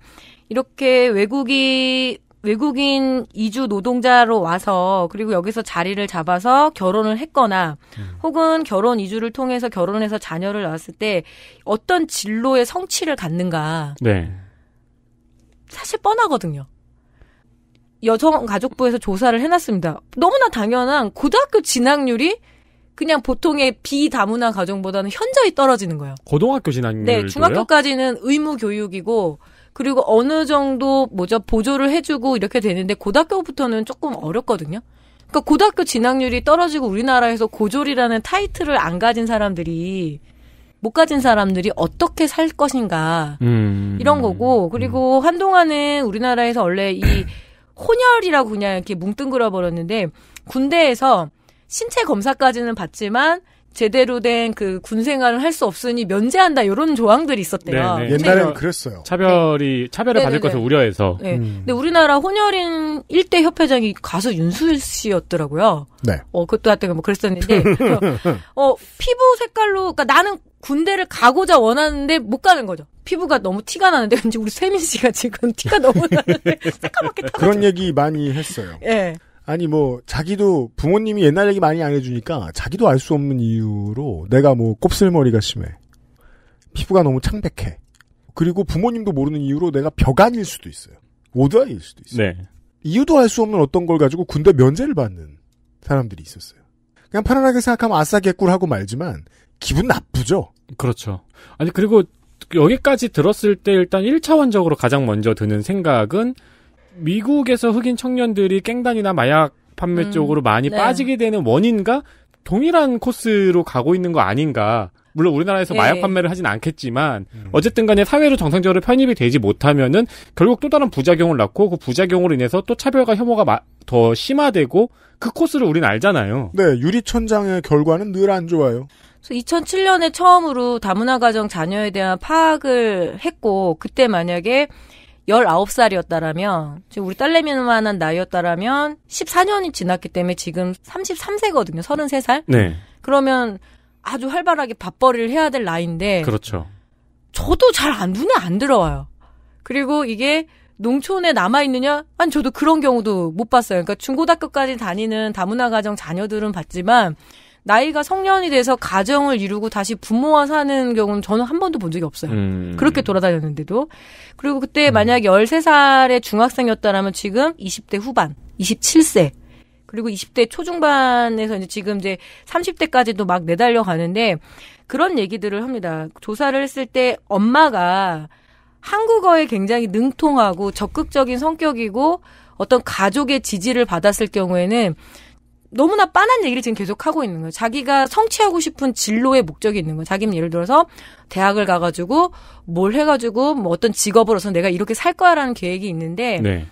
이렇게 외국인 이주 노동자로 와서 그리고 여기서 자리를 잡아서 결혼을 했거나 혹은 결혼 이주를 통해서 결혼을 해서 자녀를 낳았을 때 어떤 진로의 성취를 갖는가. 네. 사실 뻔하거든요. 여성가족부에서 조사를 해놨습니다. 너무나 당연한 고등학교 진학률이 그냥 보통의 비다문화 가정보다는 현저히 떨어지는 거예요. 고등학교 진학률도요? 네, 중학교까지는 의무 교육이고 그리고 어느 정도 뭐죠 보조를 해주고 이렇게 되는데 고등학교부터는 조금 어렵거든요. 그러니까 고등학교 진학률이 떨어지고 우리나라에서 고졸이라는 타이틀을 안 가진 사람들이 못 가진 사람들이 어떻게 살 것인가 이런 거고 그리고 한동안은 우리나라에서 원래 이 혼혈이라고 그냥 이렇게 뭉뚱그려 버렸는데 군대에서 신체 검사까지는 받지만 제대로 된 그 군 생활을 할 수 없으니 면제한다 이런 조항들이 있었대요. 네네. 옛날에는 그랬어요. 차별을 네네네. 받을 것을 우려해서. 네. 근데 우리나라 혼혈인 1대 협회장이 가수 윤수일 씨였더라고요. 네. 그것도 하여튼 뭐 그랬었는데 피부 색깔로 그러니까 나는 군대를 가고자 원하는데 못 가는 거죠. 피부가 너무 티가 나는데 근데 우리 세민 씨가 지금 티가 너무 나는데 새까맣게 타가지고. 그런 얘기 많이 했어요. 예. 네. 아니 뭐 자기도 부모님이 옛날 얘기 많이 안 해주니까 자기도 알 수 없는 이유로 내가 뭐 곱슬머리가 심해. 피부가 너무 창백해. 그리고 부모님도 모르는 이유로 내가 벽안일 수도 있어요. 오드아이일 수도 있어요. 네. 이유도 알 수 없는 어떤 걸 가지고 군대 면제를 받는 사람들이 있었어요. 그냥 편안하게 생각하면 아싸 개꿀하고 말지만 기분 나쁘죠. 그렇죠. 아니 그리고 여기까지 들었을 때 일단 1차원적으로 가장 먼저 드는 생각은 미국에서 흑인 청년들이 깽단이나 마약 판매 쪽으로 많이 네. 빠지게 되는 원인과 동일한 코스로 가고 있는 거 아닌가. 물론 우리나라에서 네. 마약 판매를 하진 않겠지만 어쨌든 간에 사회로 정상적으로 편입이 되지 못하면은 결국 또 다른 부작용을 낳고 그 부작용으로 인해서 또 차별과 혐오가 더 심화되고 그 코스를 우린 알잖아요. 네. 유리천장의 결과는 늘 안 좋아요. 2007년에 처음으로 다문화 가정 자녀에 대한 파악을 했고 그때 만약에 19살이었다라면, 지금 우리 딸내미만한 나이였다라면 14년이 지났기 때문에 지금 33세거든요. 33살. 네. 그러면 아주 활발하게 밥벌이를 해야 될 나이인데. 그렇죠. 저도 잘 눈에 안 들어와요. 그리고 이게 농촌에 남아있느냐? 아니, 저도 그런 경우도 못 봤어요. 그러니까 중고등학교까지 다니는 다문화 가정 자녀들은 봤지만, 나이가 성년이 돼서 가정을 이루고 다시 부모와 사는 경우는 저는 한 번도 본 적이 없어요. 그렇게 돌아다녔는데도. 그리고 그때 만약에 13살의 중학생이었다라면 지금 20대 후반, 27세. 그리고 20대 초중반에서 이제 지금 이제 30대까지도 막 내달려 가는데, 그런 얘기들을 합니다. 조사를 했을 때 엄마가 한국어에 굉장히 능통하고 적극적인 성격이고 어떤 가족의 지지를 받았을 경우에는 너무나 빤한 얘기를 지금 계속 하고 있는 거예요. 자기가 성취하고 싶은 진로의 목적이 있는 거예요. 자기는 예를 들어서 대학을 가가지고 뭘 해가지고 뭐 어떤 직업으로서 내가 이렇게 살 거야라는 계획이 있는데 네.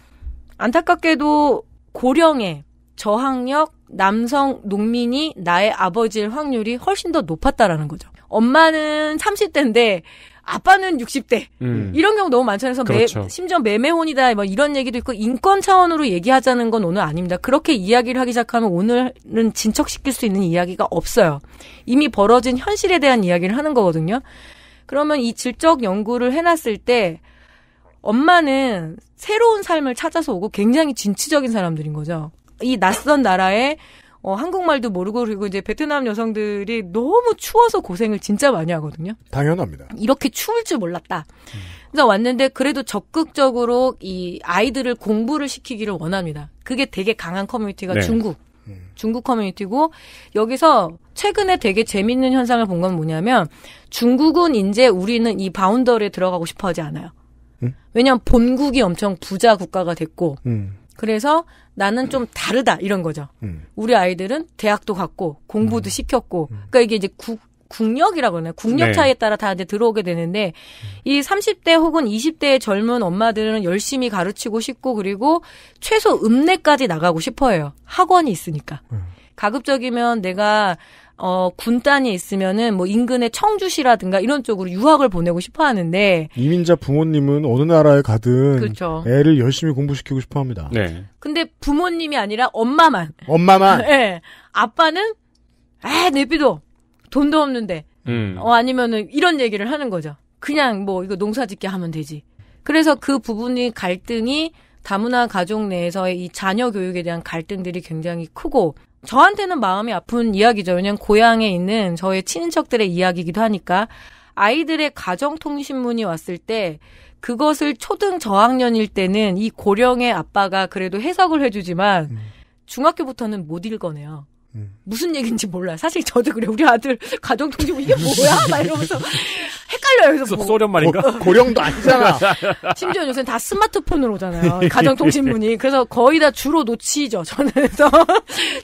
안타깝게도 고령의 저학력 남성 농민이 나의 아버지일 확률이 훨씬 더 높았다라는 거죠. 엄마는 30대인데 아빠는 60대. 이런 경우 너무 많잖아요. 그래서 그렇죠. 심지어 매매혼이다 뭐 이런 얘기도 있고 인권 차원으로 얘기하자는 건 오늘 아닙니다. 그렇게 이야기를 하기 시작하면 오늘은 진척시킬 수 있는 이야기가 없어요. 이미 벌어진 현실에 대한 이야기를 하는 거거든요. 그러면 이 질적 연구를 해놨을 때 엄마는 새로운 삶을 찾아서 오고 굉장히 진취적인 사람들인 거죠. 이 낯선 나라에 한국말도 모르고 그리고 이제 베트남 여성들이 너무 추워서 고생을 진짜 많이 하거든요. 당연합니다. 이렇게 추울 줄 몰랐다. 그래서 왔는데 그래도 적극적으로 이 아이들을 공부를 시키기를 원합니다. 그게 되게 강한 커뮤니티가 네. 중국 커뮤니티고 여기서 최근에 되게 재밌는 현상을 본 건 뭐냐면 중국은 이제 우리는 이 바운더리에 들어가고 싶어 하지 않아요. 왜냐하면 본국이 엄청 부자 국가가 됐고 그래서 나는 좀 다르다 이런 거죠. 우리 아이들은 대학도 갔고 공부도 시켰고 그러니까 이게 이제 국력이라고 하나요? 국력 네. 차이에 따라 다 이제 들어오게 되는데 이 30대 혹은 20대의 젊은 엄마들은 열심히 가르치고 싶고 그리고 최소 읍내까지 나가고 싶어해요. 학원이 있으니까. 가급적이면 내가 군단이 있으면은 뭐 인근의 청주시라든가 이런 쪽으로 유학을 보내고 싶어 하는데 이민자 부모님은 어느 나라에 가든 그렇죠. 애를 열심히 공부시키고 싶어 합니다. 네. 근데 부모님이 아니라 엄마만. 네. 아빠는 내비도 돈도 없는데 아니면은 이런 얘기를 하는 거죠. 그냥 뭐 이거 농사짓게 하면 되지. 그래서 그 부분이 갈등이 다문화 가족 내에서의 이 자녀 교육에 대한 갈등들이 굉장히 크고 저한테는 마음이 아픈 이야기죠. 왜냐하면 고향에 있는 저의 친인척들의 이야기이기도 하니까 아이들의 가정통신문이 왔을 때 그것을 초등 저학년일 때는 이 고령의 아빠가 그래도 해석을 해주지만 중학교부터는 못 읽어내요. 무슨 얘기인지 몰라요. 사실 저도 그래. 우리 아들 가정통신문 이게 뭐야? 막 이러면서 헷갈려요. 그래서 소련말인가? 고령도 아니잖아. 심지어 요새 다 스마트폰으로 오잖아요. 가정통신문이. 그래서 거의 다 주로 놓치죠. 저는 그래서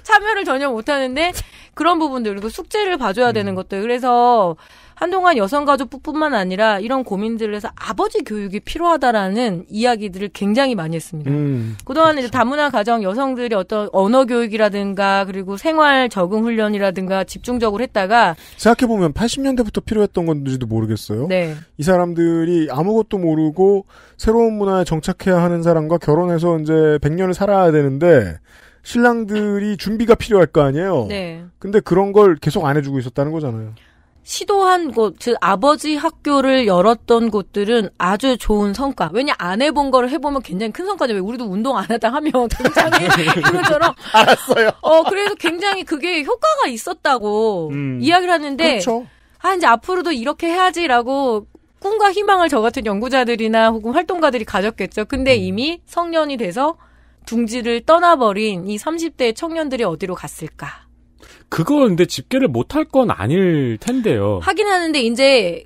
참여를 전혀 못하는데 그런 부분들 그리고 숙제를 봐줘야 되는 것들. 그래서 한동안 여성가족부뿐만 아니라 이런 고민들을 해서 아버지 교육이 필요하다라는 이야기들을 굉장히 많이 했습니다. 그동안 그렇죠. 이제 다문화 가정 여성들이 어떤 언어 교육이라든가 그리고 생활 적응 훈련이라든가 집중적으로 했다가 생각해보면 80년대부터 필요했던 건지도 모르겠어요. 네. 이 사람들이 아무것도 모르고 새로운 문화에 정착해야 하는 사람과 결혼해서 이제 100년을 살아야 되는데 신랑들이 준비가 필요할 거 아니에요. 네. 근데 그런 걸 계속 안 해주고 있었다는 거잖아요. 시도한 곳, 즉 아버지 학교를 열었던 곳들은 아주 좋은 성과. 왜냐 안 해본 거를 해보면 굉장히 큰 성과죠. 왜 우리도 운동 안 하다 하면 굉장히 그것처럼 알았어요. 그래서 굉장히 그게 효과가 있었다고 이야기를 하는데 그렇죠. 이제 앞으로도 이렇게 해야지라고 꿈과 희망을 저 같은 연구자들이나 혹은 활동가들이 가졌겠죠. 근데 이미 성년이 돼서 둥지를 떠나버린 이 30대의 청년들이 어디로 갔을까? 그걸 근데 집계를 못할 건 아닐 텐데요. 하긴 하는데 이제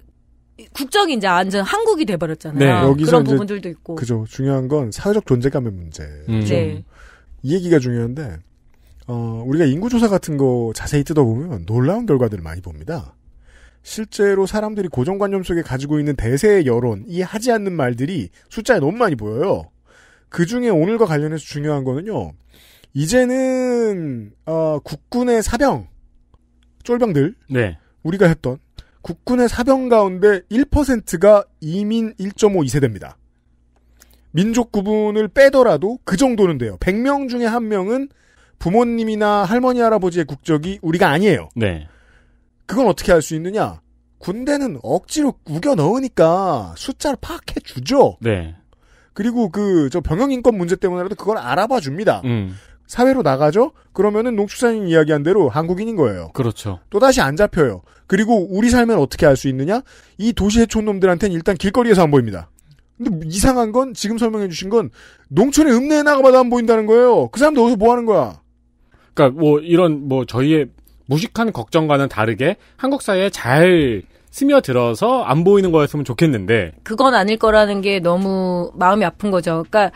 국적이 이제 완전 한국이 돼버렸잖아요. 네. 여기서 그런 부분들도 있고. 그죠. 중요한 건 사회적 존재감의 문제. 네. 이 얘기가 중요한데 우리가 인구조사 같은 거 자세히 뜯어보면 놀라운 결과들을 많이 봅니다. 실제로 사람들이 고정관념 속에 가지고 있는 대세의 여론이 하지 않는 말들이 숫자에 너무 많이 보여요. 그중에 오늘과 관련해서 중요한 거는요. 이제는 국군의 사병, 쫄병들 네. 우리가 했던 국군의 사병 가운데 1%가 이민 1.5 2세대입니다. 민족 구분을 빼더라도 그 정도는 돼요. 100명 중에 한 명은 부모님이나 할머니, 할아버지의 국적이 우리가 아니에요. 네. 그건 어떻게 할 수 있느냐? 군대는 억지로 우겨 넣으니까 숫자를 파악해 주죠. 네. 그리고 그 병영 인권 문제 때문에라도 그걸 알아봐 줍니다. 사회로 나가죠? 그러면은 농축산인 이야기한 대로 한국인인 거예요. 그렇죠. 또다시 안 잡혀요. 그리고 우리 살면 어떻게 할 수 있느냐? 이 도시 해촌놈들한테는 일단 길거리에서 안 보입니다. 근데 이상한 건 지금 설명해 주신 건 농촌에 읍내에 나가봐도 안 보인다는 거예요. 그 사람들 어디서 뭐 하는 거야? 그러니까 뭐 이런 뭐 저희의 무식한 걱정과는 다르게 한국 사회에 잘 스며들어서 안 보이는 거였으면 좋겠는데 그건 아닐 거라는 게 너무 마음이 아픈 거죠. 그러니까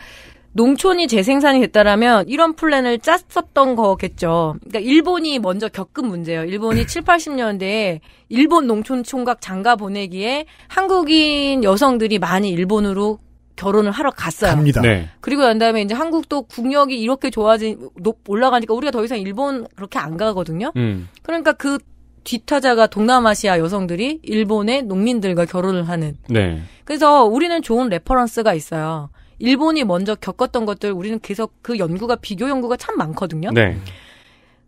농촌이 재생산이 됐다라면 이런 플랜을 짰었던 거겠죠. 그러니까 일본이 먼저 겪은 문제예요. 일본이 7, 80년대에 일본 농촌 총각 장가 보내기에 한국인 여성들이 많이 일본으로 결혼을 하러 갔어요. 갑니다. 네. 그리고 난 다음에 이제 한국도 국력이 이렇게 올라가니까 우리가 더 이상 일본 그렇게 안 가거든요. 그러니까 그 뒤타자가 동남아시아 여성들이 일본의 농민들과 결혼을 하는. 네. 그래서 우리는 좋은 레퍼런스가 있어요. 일본이 먼저 겪었던 것들 우리는 계속 그 비교 연구가 참 많거든요. 네.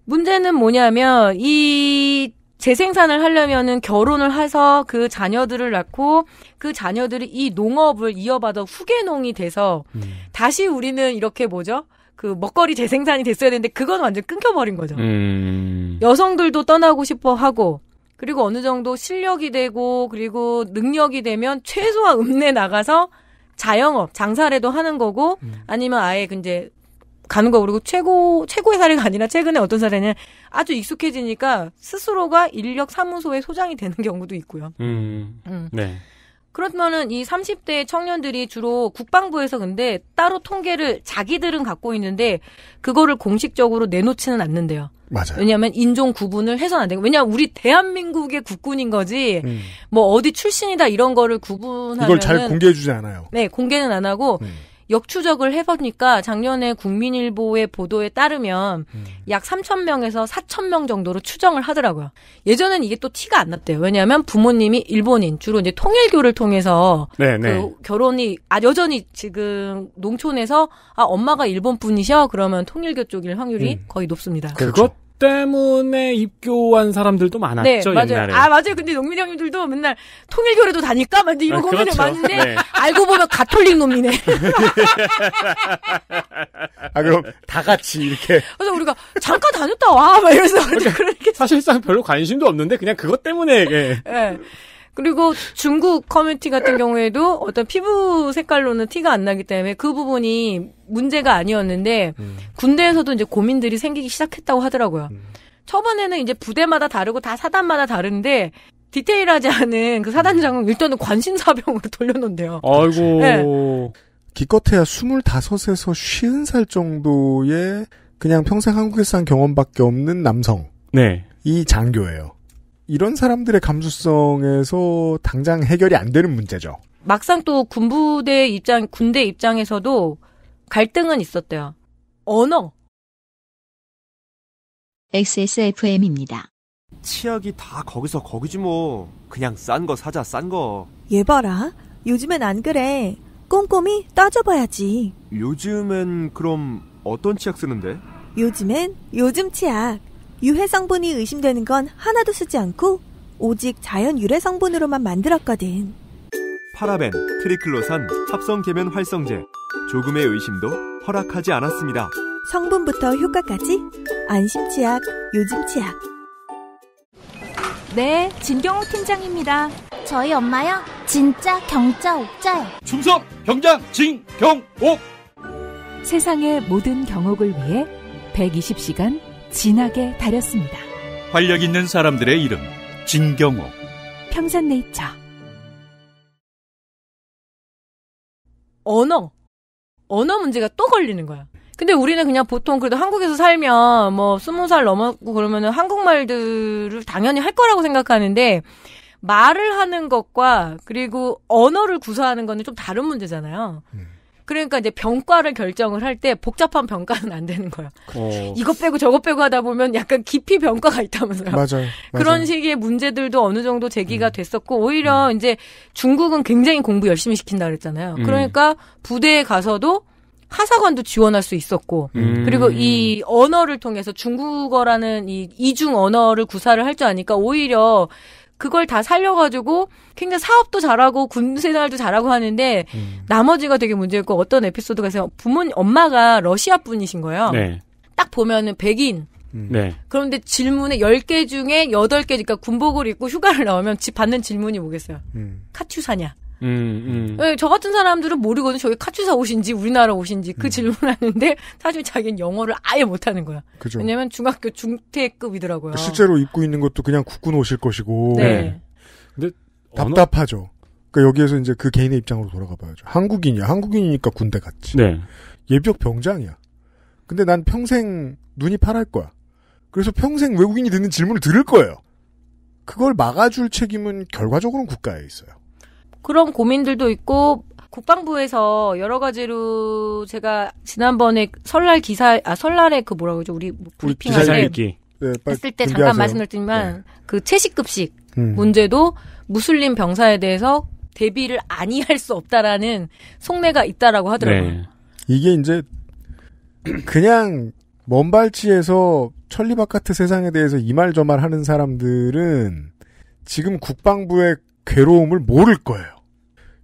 문제는 뭐냐면 이 재생산을 하려면은 결혼을 해서 그 자녀들을 낳고 그 자녀들이 이 농업을 이어받아 후계농이 돼서 다시 우리는 이렇게 뭐죠? 그 먹거리 재생산이 됐어야 되는데 그건 완전 끊겨버린 거죠. 여성들도 떠나고 싶어 하고 그리고 어느 정도 실력이 되고 그리고 능력이 되면 최소한 읍내 나가서 자영업, 장사라도 하는 거고, 아니면 아예 이제 가는 거 그리고 최고의 사례가 아니라 최근에 어떤 사례는 아주 익숙해지니까 스스로가 인력 사무소의 소장이 되는 경우도 있고요. 네. 그러면은 이 30대 청년들이 주로 국방부에서 근데 따로 통계를 자기들은 갖고 있는데 그거를 공식적으로 내놓지는 않는데요. 맞아요. 왜냐하면 인종 구분을 해서는 안 되고 왜냐하면 우리 대한민국의 국군인 거지 뭐 어디 출신이다 이런 거를 구분하면 이걸 잘 공개해주지 않아요. 네, 공개는 안 하고 역추적을 해보니까 작년에 국민일보의 보도에 따르면 약 3,000명에서 4,000명 정도로 추정을 하더라고요. 예전엔 이게 또 티가 안 났대요. 왜냐하면 부모님이 일본인, 주로 이제 통일교를 통해서 그 결혼이 여전히 지금 농촌에서 엄마가 일본 분이셔 그러면 통일교 쪽일 확률이 거의 높습니다. 그렇죠. 때문에 입교한 사람들도 많았죠. 네, 맞아요. 옛날에. 아 맞아요. 근데 농민 형님들도 맨날 통일교래도 다니까 막 이런 고민을 많은데 네. 알고 보면 가톨릭 놈이네. 아 그럼 다 같이 이렇게. 그래서 우리가 잠깐 다녔다 와 막 이러면서 그렇게 사실상 별로 관심도 없는데 그냥 그것 때문에. 예. 네. 그리고 중국 커뮤니티 같은 경우에도 어떤 피부 색깔로는 티가 안 나기 때문에 그 부분이 문제가 아니었는데 군대에서도 이제 고민들이 생기기 시작했다고 하더라고요. 처음에는 이제 부대마다 다르고 다 사단마다 다른데 디테일하지 않은 그 사단장은 일단은 관심사병으로 돌려놓은대요. 아이고. 네. 기껏해야 25에서 50살 정도의 그냥 평생 한국에서 한 경험밖에 없는 남성. 네. 이 장교예요. 이런 사람들의 감수성에서 당장 해결이 안 되는 문제죠. 막상 또 군대 입장에서도 갈등은 있었대요. 언어. XSFM입니다. 치약이 다 거기서 거기지 뭐. 그냥 싼 거 사자, 싼 거. 얘 봐라. 요즘엔 안 그래. 꼼꼼히 따져봐야지. 요즘엔 그럼 어떤 치약 쓰는데? 요즘엔 요즘 치약. 유해 성분이 의심되는 건 하나도 쓰지 않고 오직 자연 유래 성분으로만 만들었거든. 파라벤, 트리클로산, 합성계면 활성제. 조금의 의심도 허락하지 않았습니다. 성분부터 효과까지 안심치약, 요즘치약. 네, 진경옥 팀장입니다. 저희 엄마요? 진짜 경자 옥자요. 충성, 경장, 진, 경, 옥. 세상의 모든 경옥을 위해 120시간 진하게 다렸습니다. 활력 있는 사람들의 이름 진경호. 평산네이처. 언어 문제가 또 걸리는 거야. 근데 우리는 그냥 보통 그래도 한국에서 살면 뭐 20살 넘었고 그러면은 한국말들을 당연히 할 거라고 생각하는데 말을 하는 것과 그리고 언어를 구사하는 거는 좀 다른 문제잖아요. 그러니까 이제 병과를 결정을 할 때 복잡한 병과는 안 되는 거예요. 이것 빼고 저것 빼고 하다 보면 약간 깊이 병과가 있다면서요. 맞아요. 그런 식의 문제들도 어느 정도 제기가 됐었고, 오히려 이제 중국은 굉장히 공부 열심히 시킨다 그랬잖아요. 그러니까 부대에 가서도 하사관도 지원할 수 있었고, 그리고 이 언어를 통해서 중국어라는 이 이중 언어를 구사를 할 줄 아니까 오히려 그걸 다 살려가지고 굉장히 사업도 잘하고 군생활도 잘하고 하는데 나머지가 되게 문제였고, 어떤 에피소드가 있어요. 부모님, 엄마가 러시아 분이신 거예요. 네. 딱 보면은 백인. 네. 그런데 질문에 10개 중에 8개, 그러니까 군복을 입고 휴가를 나오면 받는 질문이 뭐겠어요. 카츄사냐. 네, 저 같은 사람들은 모르거든. 저게 카츄사 옷인지 우리나라 옷인지 그 질문하는데 사실 자기는 영어를 아예 못하는 거야. 그죠. 왜냐면 중학교 중퇴급이더라고요. 그러니까 실제로 입고 있는 것도 그냥 국군 옷일 것이고. 네. 근데 답답하죠. 그러니까 여기에서 이제 그 개인의 입장으로 돌아가 봐야죠. 한국인이야. 한국인이니까 군대 갔지. 네. 예비역 병장이야. 근데 난 평생 눈이 파랄 거야. 그래서 평생 외국인이 듣는 질문을 들을 거예요. 그걸 막아줄 책임은 결과적으로는 국가에 있어요. 그런 고민들도 있고, 국방부에서 여러 가지로 제가 지난번에 설날 기사, 설날에 그 뭐라고 그러죠? 우리 브리핑 할 때 했을 때 잠깐 말씀드렸지만, 네. 그 채식급식 문제도 무슬림 병사에 대해서 대비를 아니 할 수 없다라는 속내가 있다라고 하더라고요. 네. 이게 이제, 그냥 먼발치에서 천리바깥의 세상에 대해서 이 말 저 말 하는 사람들은 지금 국방부의 괴로움을 모를 거예요.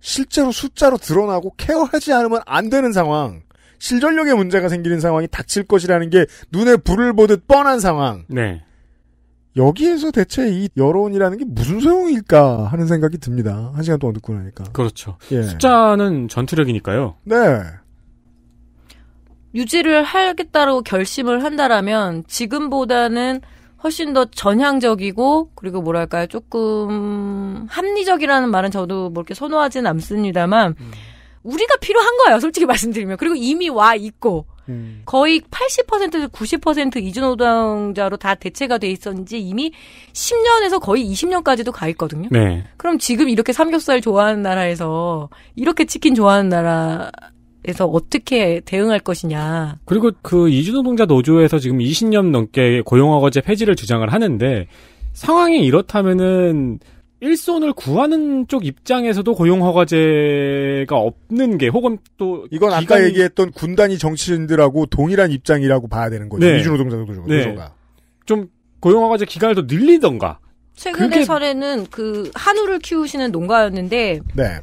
실제로 숫자로 드러나고 케어하지 않으면 안 되는 상황, 실전력의 문제가 생기는 상황이 닥칠 것이라는 게 눈에 불을 보듯 뻔한 상황. 네. 여기에서 대체 이 여론이라는 게 무슨 소용일까 하는 생각이 듭니다. 한 시간 동안 듣고 나니까. 그렇죠. 예. 숫자는 전투력이니까요. 네. 유지를 하겠다고 결심을 한다라면 지금보다는 훨씬 더 전향적이고, 그리고 뭐랄까요, 조금 합리적이라는 말은 저도 뭐 이렇게 선호하진 않습니다만 우리가 필요한 거예요, 솔직히 말씀드리면. 그리고 이미 와 있고 거의 80%에서 90% 이주노동자로 다 대체가 돼 있었는지 이미 10년에서 거의 20년까지도 가 있거든요. 네. 그럼 지금 이렇게 삼겹살 좋아하는 나라에서, 이렇게 치킨 좋아하는 나라 에서 어떻게 대응할 것이냐. 그리고 그 이주노동자 노조에서 지금 20년 넘게 고용어거제 폐지를 주장을 하는데, 상황이 이렇다면은 일손을 구하는 쪽 입장에서도 고용허가제가 없는 게, 혹은 또 이건 기간이... 아까 얘기했던 군단이 정치인들하고 동일한 입장이라고 봐야 되는 거죠. 네. 이주노동자 노조가. 네. 좀 고용허가제 기간을 더 늘리던가. 최근의 그게... 사례는 그 한우를 키우시는 농가였는데, 네.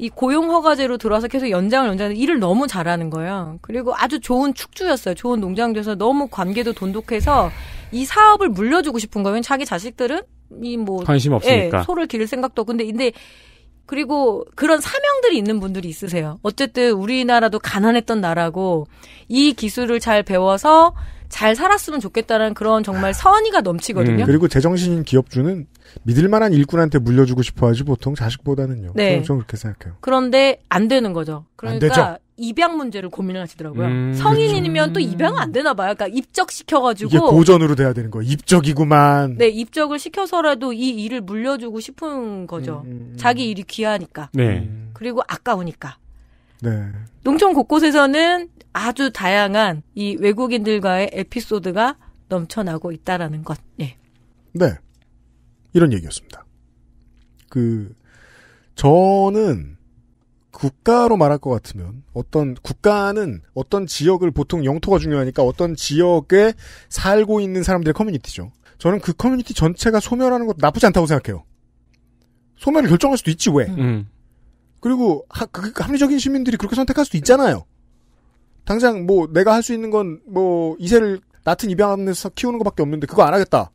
이 고용허가제로 들어와서 계속 연장하는데 일을 너무 잘하는 거예요. 그리고 아주 좋은 축주였어요. 좋은 농장주여서 너무 관계도 돈독해서 이 사업을 물려주고 싶은 거예요. 자기 자식들은 이 뭐 관심 없으니까. 예, 소를 기를 생각도 없고. 근데 그리고 그런 사명들이 있는 분들이 있으세요. 어쨌든 우리나라도 가난했던 나라고, 이 기술을 잘 배워서 잘 살았으면 좋겠다는 그런 정말 선의가 넘치거든요. 그리고 제정신인 기업주는 믿을만한 일꾼한테 물려주고 싶어하지, 보통 자식보다는요. 네. 저는 그렇게 생각해요. 그런데 안 되는 거죠. 그러니까 입양 문제를 고민을 하시더라고요. 성인이면 그렇죠. 또 입양은 안 되나 봐요. 그러니까 입적시켜가지고. 이게 고전으로 돼야 되는 거예요. 입적이구만. 네. 입적을 시켜서라도 이 일을 물려주고 싶은 거죠. 자기 일이 귀하니까. 네. 그리고 아까우니까. 네. 농촌 곳곳에서는 아주 다양한 이 외국인들과의 에피소드가 넘쳐나고 있다라는 것. 예. 네. 이런 얘기였습니다. 저는 국가로 말할 것 같으면, 국가는 어떤 지역을, 보통 영토가 중요하니까 어떤 지역에 살고 있는 사람들의 커뮤니티죠. 저는 그 커뮤니티 전체가 소멸하는 것도 나쁘지 않다고 생각해요. 소멸을 결정할 수도 있지, 왜? 그리고 합리적인 시민들이 그렇게 선택할 수도 있잖아요. 당장 뭐 내가 할 수 있는 건 뭐 이세를 낯은 입양하면서 키우는 것밖에 없는데 그거 안 하겠다.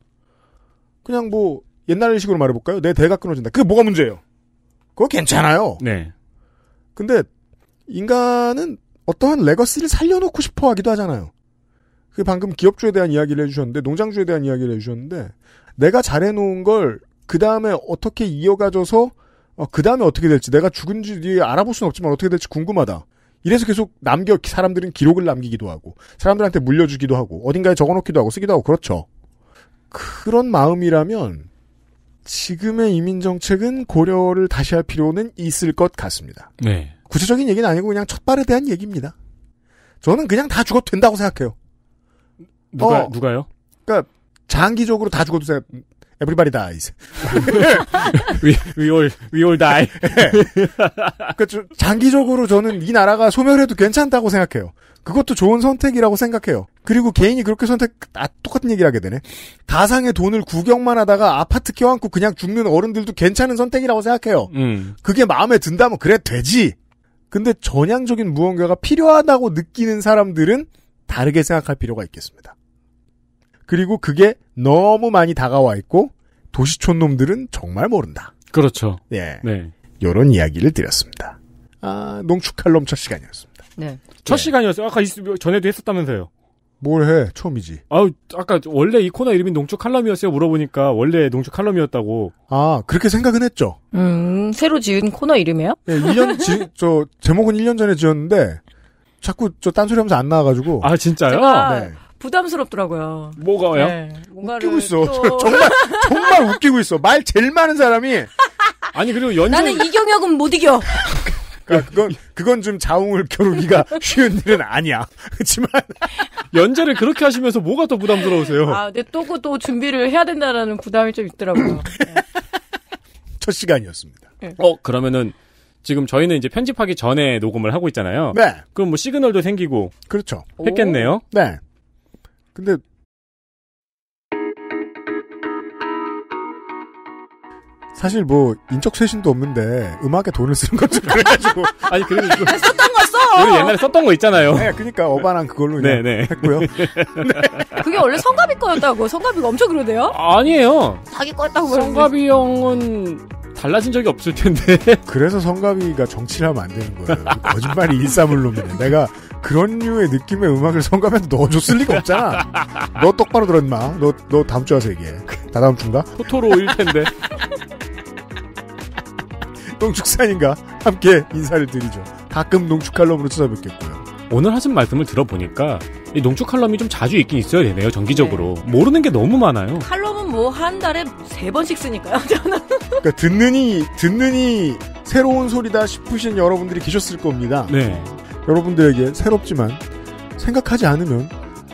그냥 뭐 옛날식으로 말해볼까요? 내 대가 끊어진다. 그게 뭐가 문제예요? 그거 괜찮아요. 네. 근데 인간은 어떠한 레거시를 살려놓고 싶어 하기도 하잖아요. 그 방금 기업주에 대한 이야기를 해주셨는데, 농장주에 대한 이야기를 해주셨는데, 내가 잘해놓은 걸 그 다음에 어떻게 이어가져서 그 다음에 어떻게 될지, 내가 죽은 지 뒤에 알아볼 수는 없지만 어떻게 될지 궁금하다. 이래서 계속 사람들은 기록을 남기기도 하고, 사람들한테 물려주기도 하고, 어딘가에 적어놓기도 하고, 쓰기도 하고, 그렇죠. 그런 마음이라면 지금의 이민정책은 고려를 다시 할 필요는 있을 것 같습니다. 네. 구체적인 얘기는 아니고 그냥 첫발에 대한 얘기입니다. 저는 그냥 다 죽어도 된다고 생각해요. 누가요? 그러니까 장기적으로 다 죽어도 Everybody dies. we all die. 그러니까 장기적으로 저는 이 나라가 소멸해도 괜찮다고 생각해요. 그것도 좋은 선택이라고 생각해요. 그리고 개인이 그렇게 똑같은 얘기를 하게 되네. 가상의 돈을 구경만 하다가 아파트 껴안고 그냥 죽는 어른들도 괜찮은 선택이라고 생각해요. 그게 마음에 든다면 그래 되지. 근데 전향적인 무언가가 필요하다고 느끼는 사람들은 다르게 생각할 필요가 있겠습니다. 그리고 그게 너무 많이 다가와 있고 도시촌 놈들은 정말 모른다. 그렇죠. 예, 네. 이런 이야기를 드렸습니다. 농축할 놈 첫 시간이었습니다. 네. 첫 시간이었어요. 아까 전에도 했었다면서요. 뭘 해? 처음이지. 아까 원래 이 코너 이름이 농축칼럼이었어요. 물어보니까 원래 농축칼럼이었다고. 그렇게 생각은 했죠. 새로 지은 코너 이름이에요? 네, 1년 제목은 1년 전에 지었는데 자꾸 딴소리하면서 안 나와가지고. 아 진짜요? 제가... 네. 부담스럽더라고요. 뭐가요? 네, 웃기고 있어. 정말 웃기고 있어. 말 제일 많은 사람이. 아니 그리고 나는 이경혁은 못 이겨. 그러니까 그건 좀 자웅을 겨루기가 쉬운 일은 아니야. 그렇지만 연재를 그렇게 하시면서 뭐가 더 부담스러우세요? 네, 또 준비를 해야 된다라는 부담이 좀 있더라고요. 네. 첫 시간이었습니다. 네. 그러면은 지금 저희는 이제 편집하기 전에 녹음을 하고 있잖아요. 네. 그럼 뭐 시그널도 생기고. 그렇죠. 했겠네요. 네. 근데 사실 뭐 인적 쇄신도 없는데 음악에 돈을 쓰는 건 좀 그래가지고 아니 그래도 썼던 거 써. 옛날에 썼던 거 있잖아요. 네, 그러니까 어반한 그걸로 그냥 했고요. 네. 그게 원래 성가비 거였다고. 성가비가 엄청 그러대요? 아니에요. 자기 거였다고. 성가비 형은 달라진 적이 없을 텐데. 그래서 성가비가 정치를 하면 안 되는 거예요. 거짓말이 일사물놈이네. 내가 그런 류의 느낌의 음악을 성가비한테 넣어줬을 리가 없잖아. 너 똑바로 들어 인마. 너 다음 주에 와서 얘기해. 다 다음 주인가? 토토로일 텐데. 농축산인가 함께 인사를 드리죠. 가끔 농축칼럼으로 찾아뵙겠고요. 오늘 하신 말씀을 들어보니까 이 농축칼럼이 좀 자주 있긴 있어야 되네요. 정기적으로. 네. 모르는 게 너무 많아요. 칼럼은 뭐 한 달에 3번씩 쓰니까요. 저는. 그러니까 듣느니 새로운 소리다 싶으신 여러분들이 계셨을 겁니다. 네. 여러분들에게 새롭지만 생각하지 않으면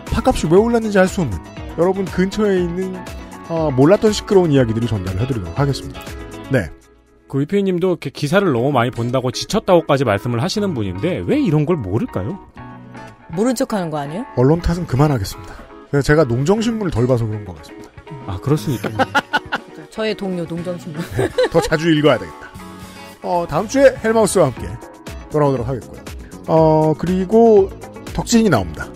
팥값이 왜 올랐는지 알 수 없는 여러분 근처에 있는 몰랐던 시끄러운 이야기들을 전달을 해드리도록 하겠습니다. 네. 그 위피님도 이렇게 기사를 너무 많이 본다고 지쳤다고까지 말씀을 하시는 분인데 왜 이런 걸 모를까요? 모른 척하는 거 아니에요? 언론 탓은 그만하겠습니다. 제가 농정신문을 덜 봐서 그런 것 같습니다. 그럴 수 있겠네요. 저의 동료 농정신문. 네, 더 자주 읽어야 되겠다. 다음 주에 헬마우스와 함께 돌아오도록 하겠고요. 그리고 덕진이 나옵니다.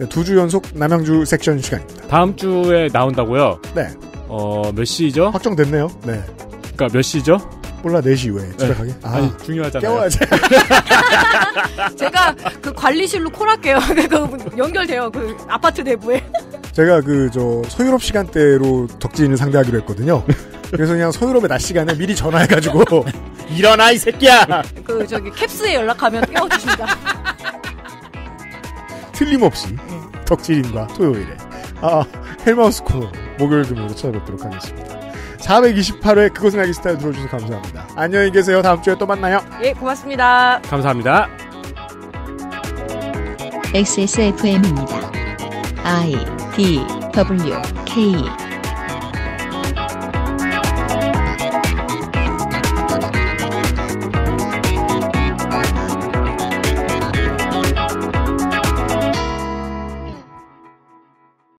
2주 연속 남양주 섹션 시간입니다. 다음 주에 나온다고요? 네. 몇 시죠? 확정됐네요. 네. 그러니까 몇 시죠? 몰라 4시 이후에 집에 가게? 아니 중요하잖아요. 깨워야지. 제가 그 관리실로 콜할게요. 그 연결돼요. 그 아파트 내부에. 제가 서유럽 시간대로 덕진이를 상대하기로 했거든요. 그래서 그냥 서유럽의 낮 시간에 미리 전화해가지고 일어나 이 새끼야. 캡스에 연락하면 깨워주신다. 틀림없이 덕진인과 토요일에 헬마우스 코너 목요일 금요일로 찾아뵙도록 하겠습니다. 428회 그것은 알기 스타일 들어주셔서 감사합니다. 안녕히 계세요. 다음 주에 또 만나요. 예, 고맙습니다. 감사합니다. XSFM입니다. I, D, W, K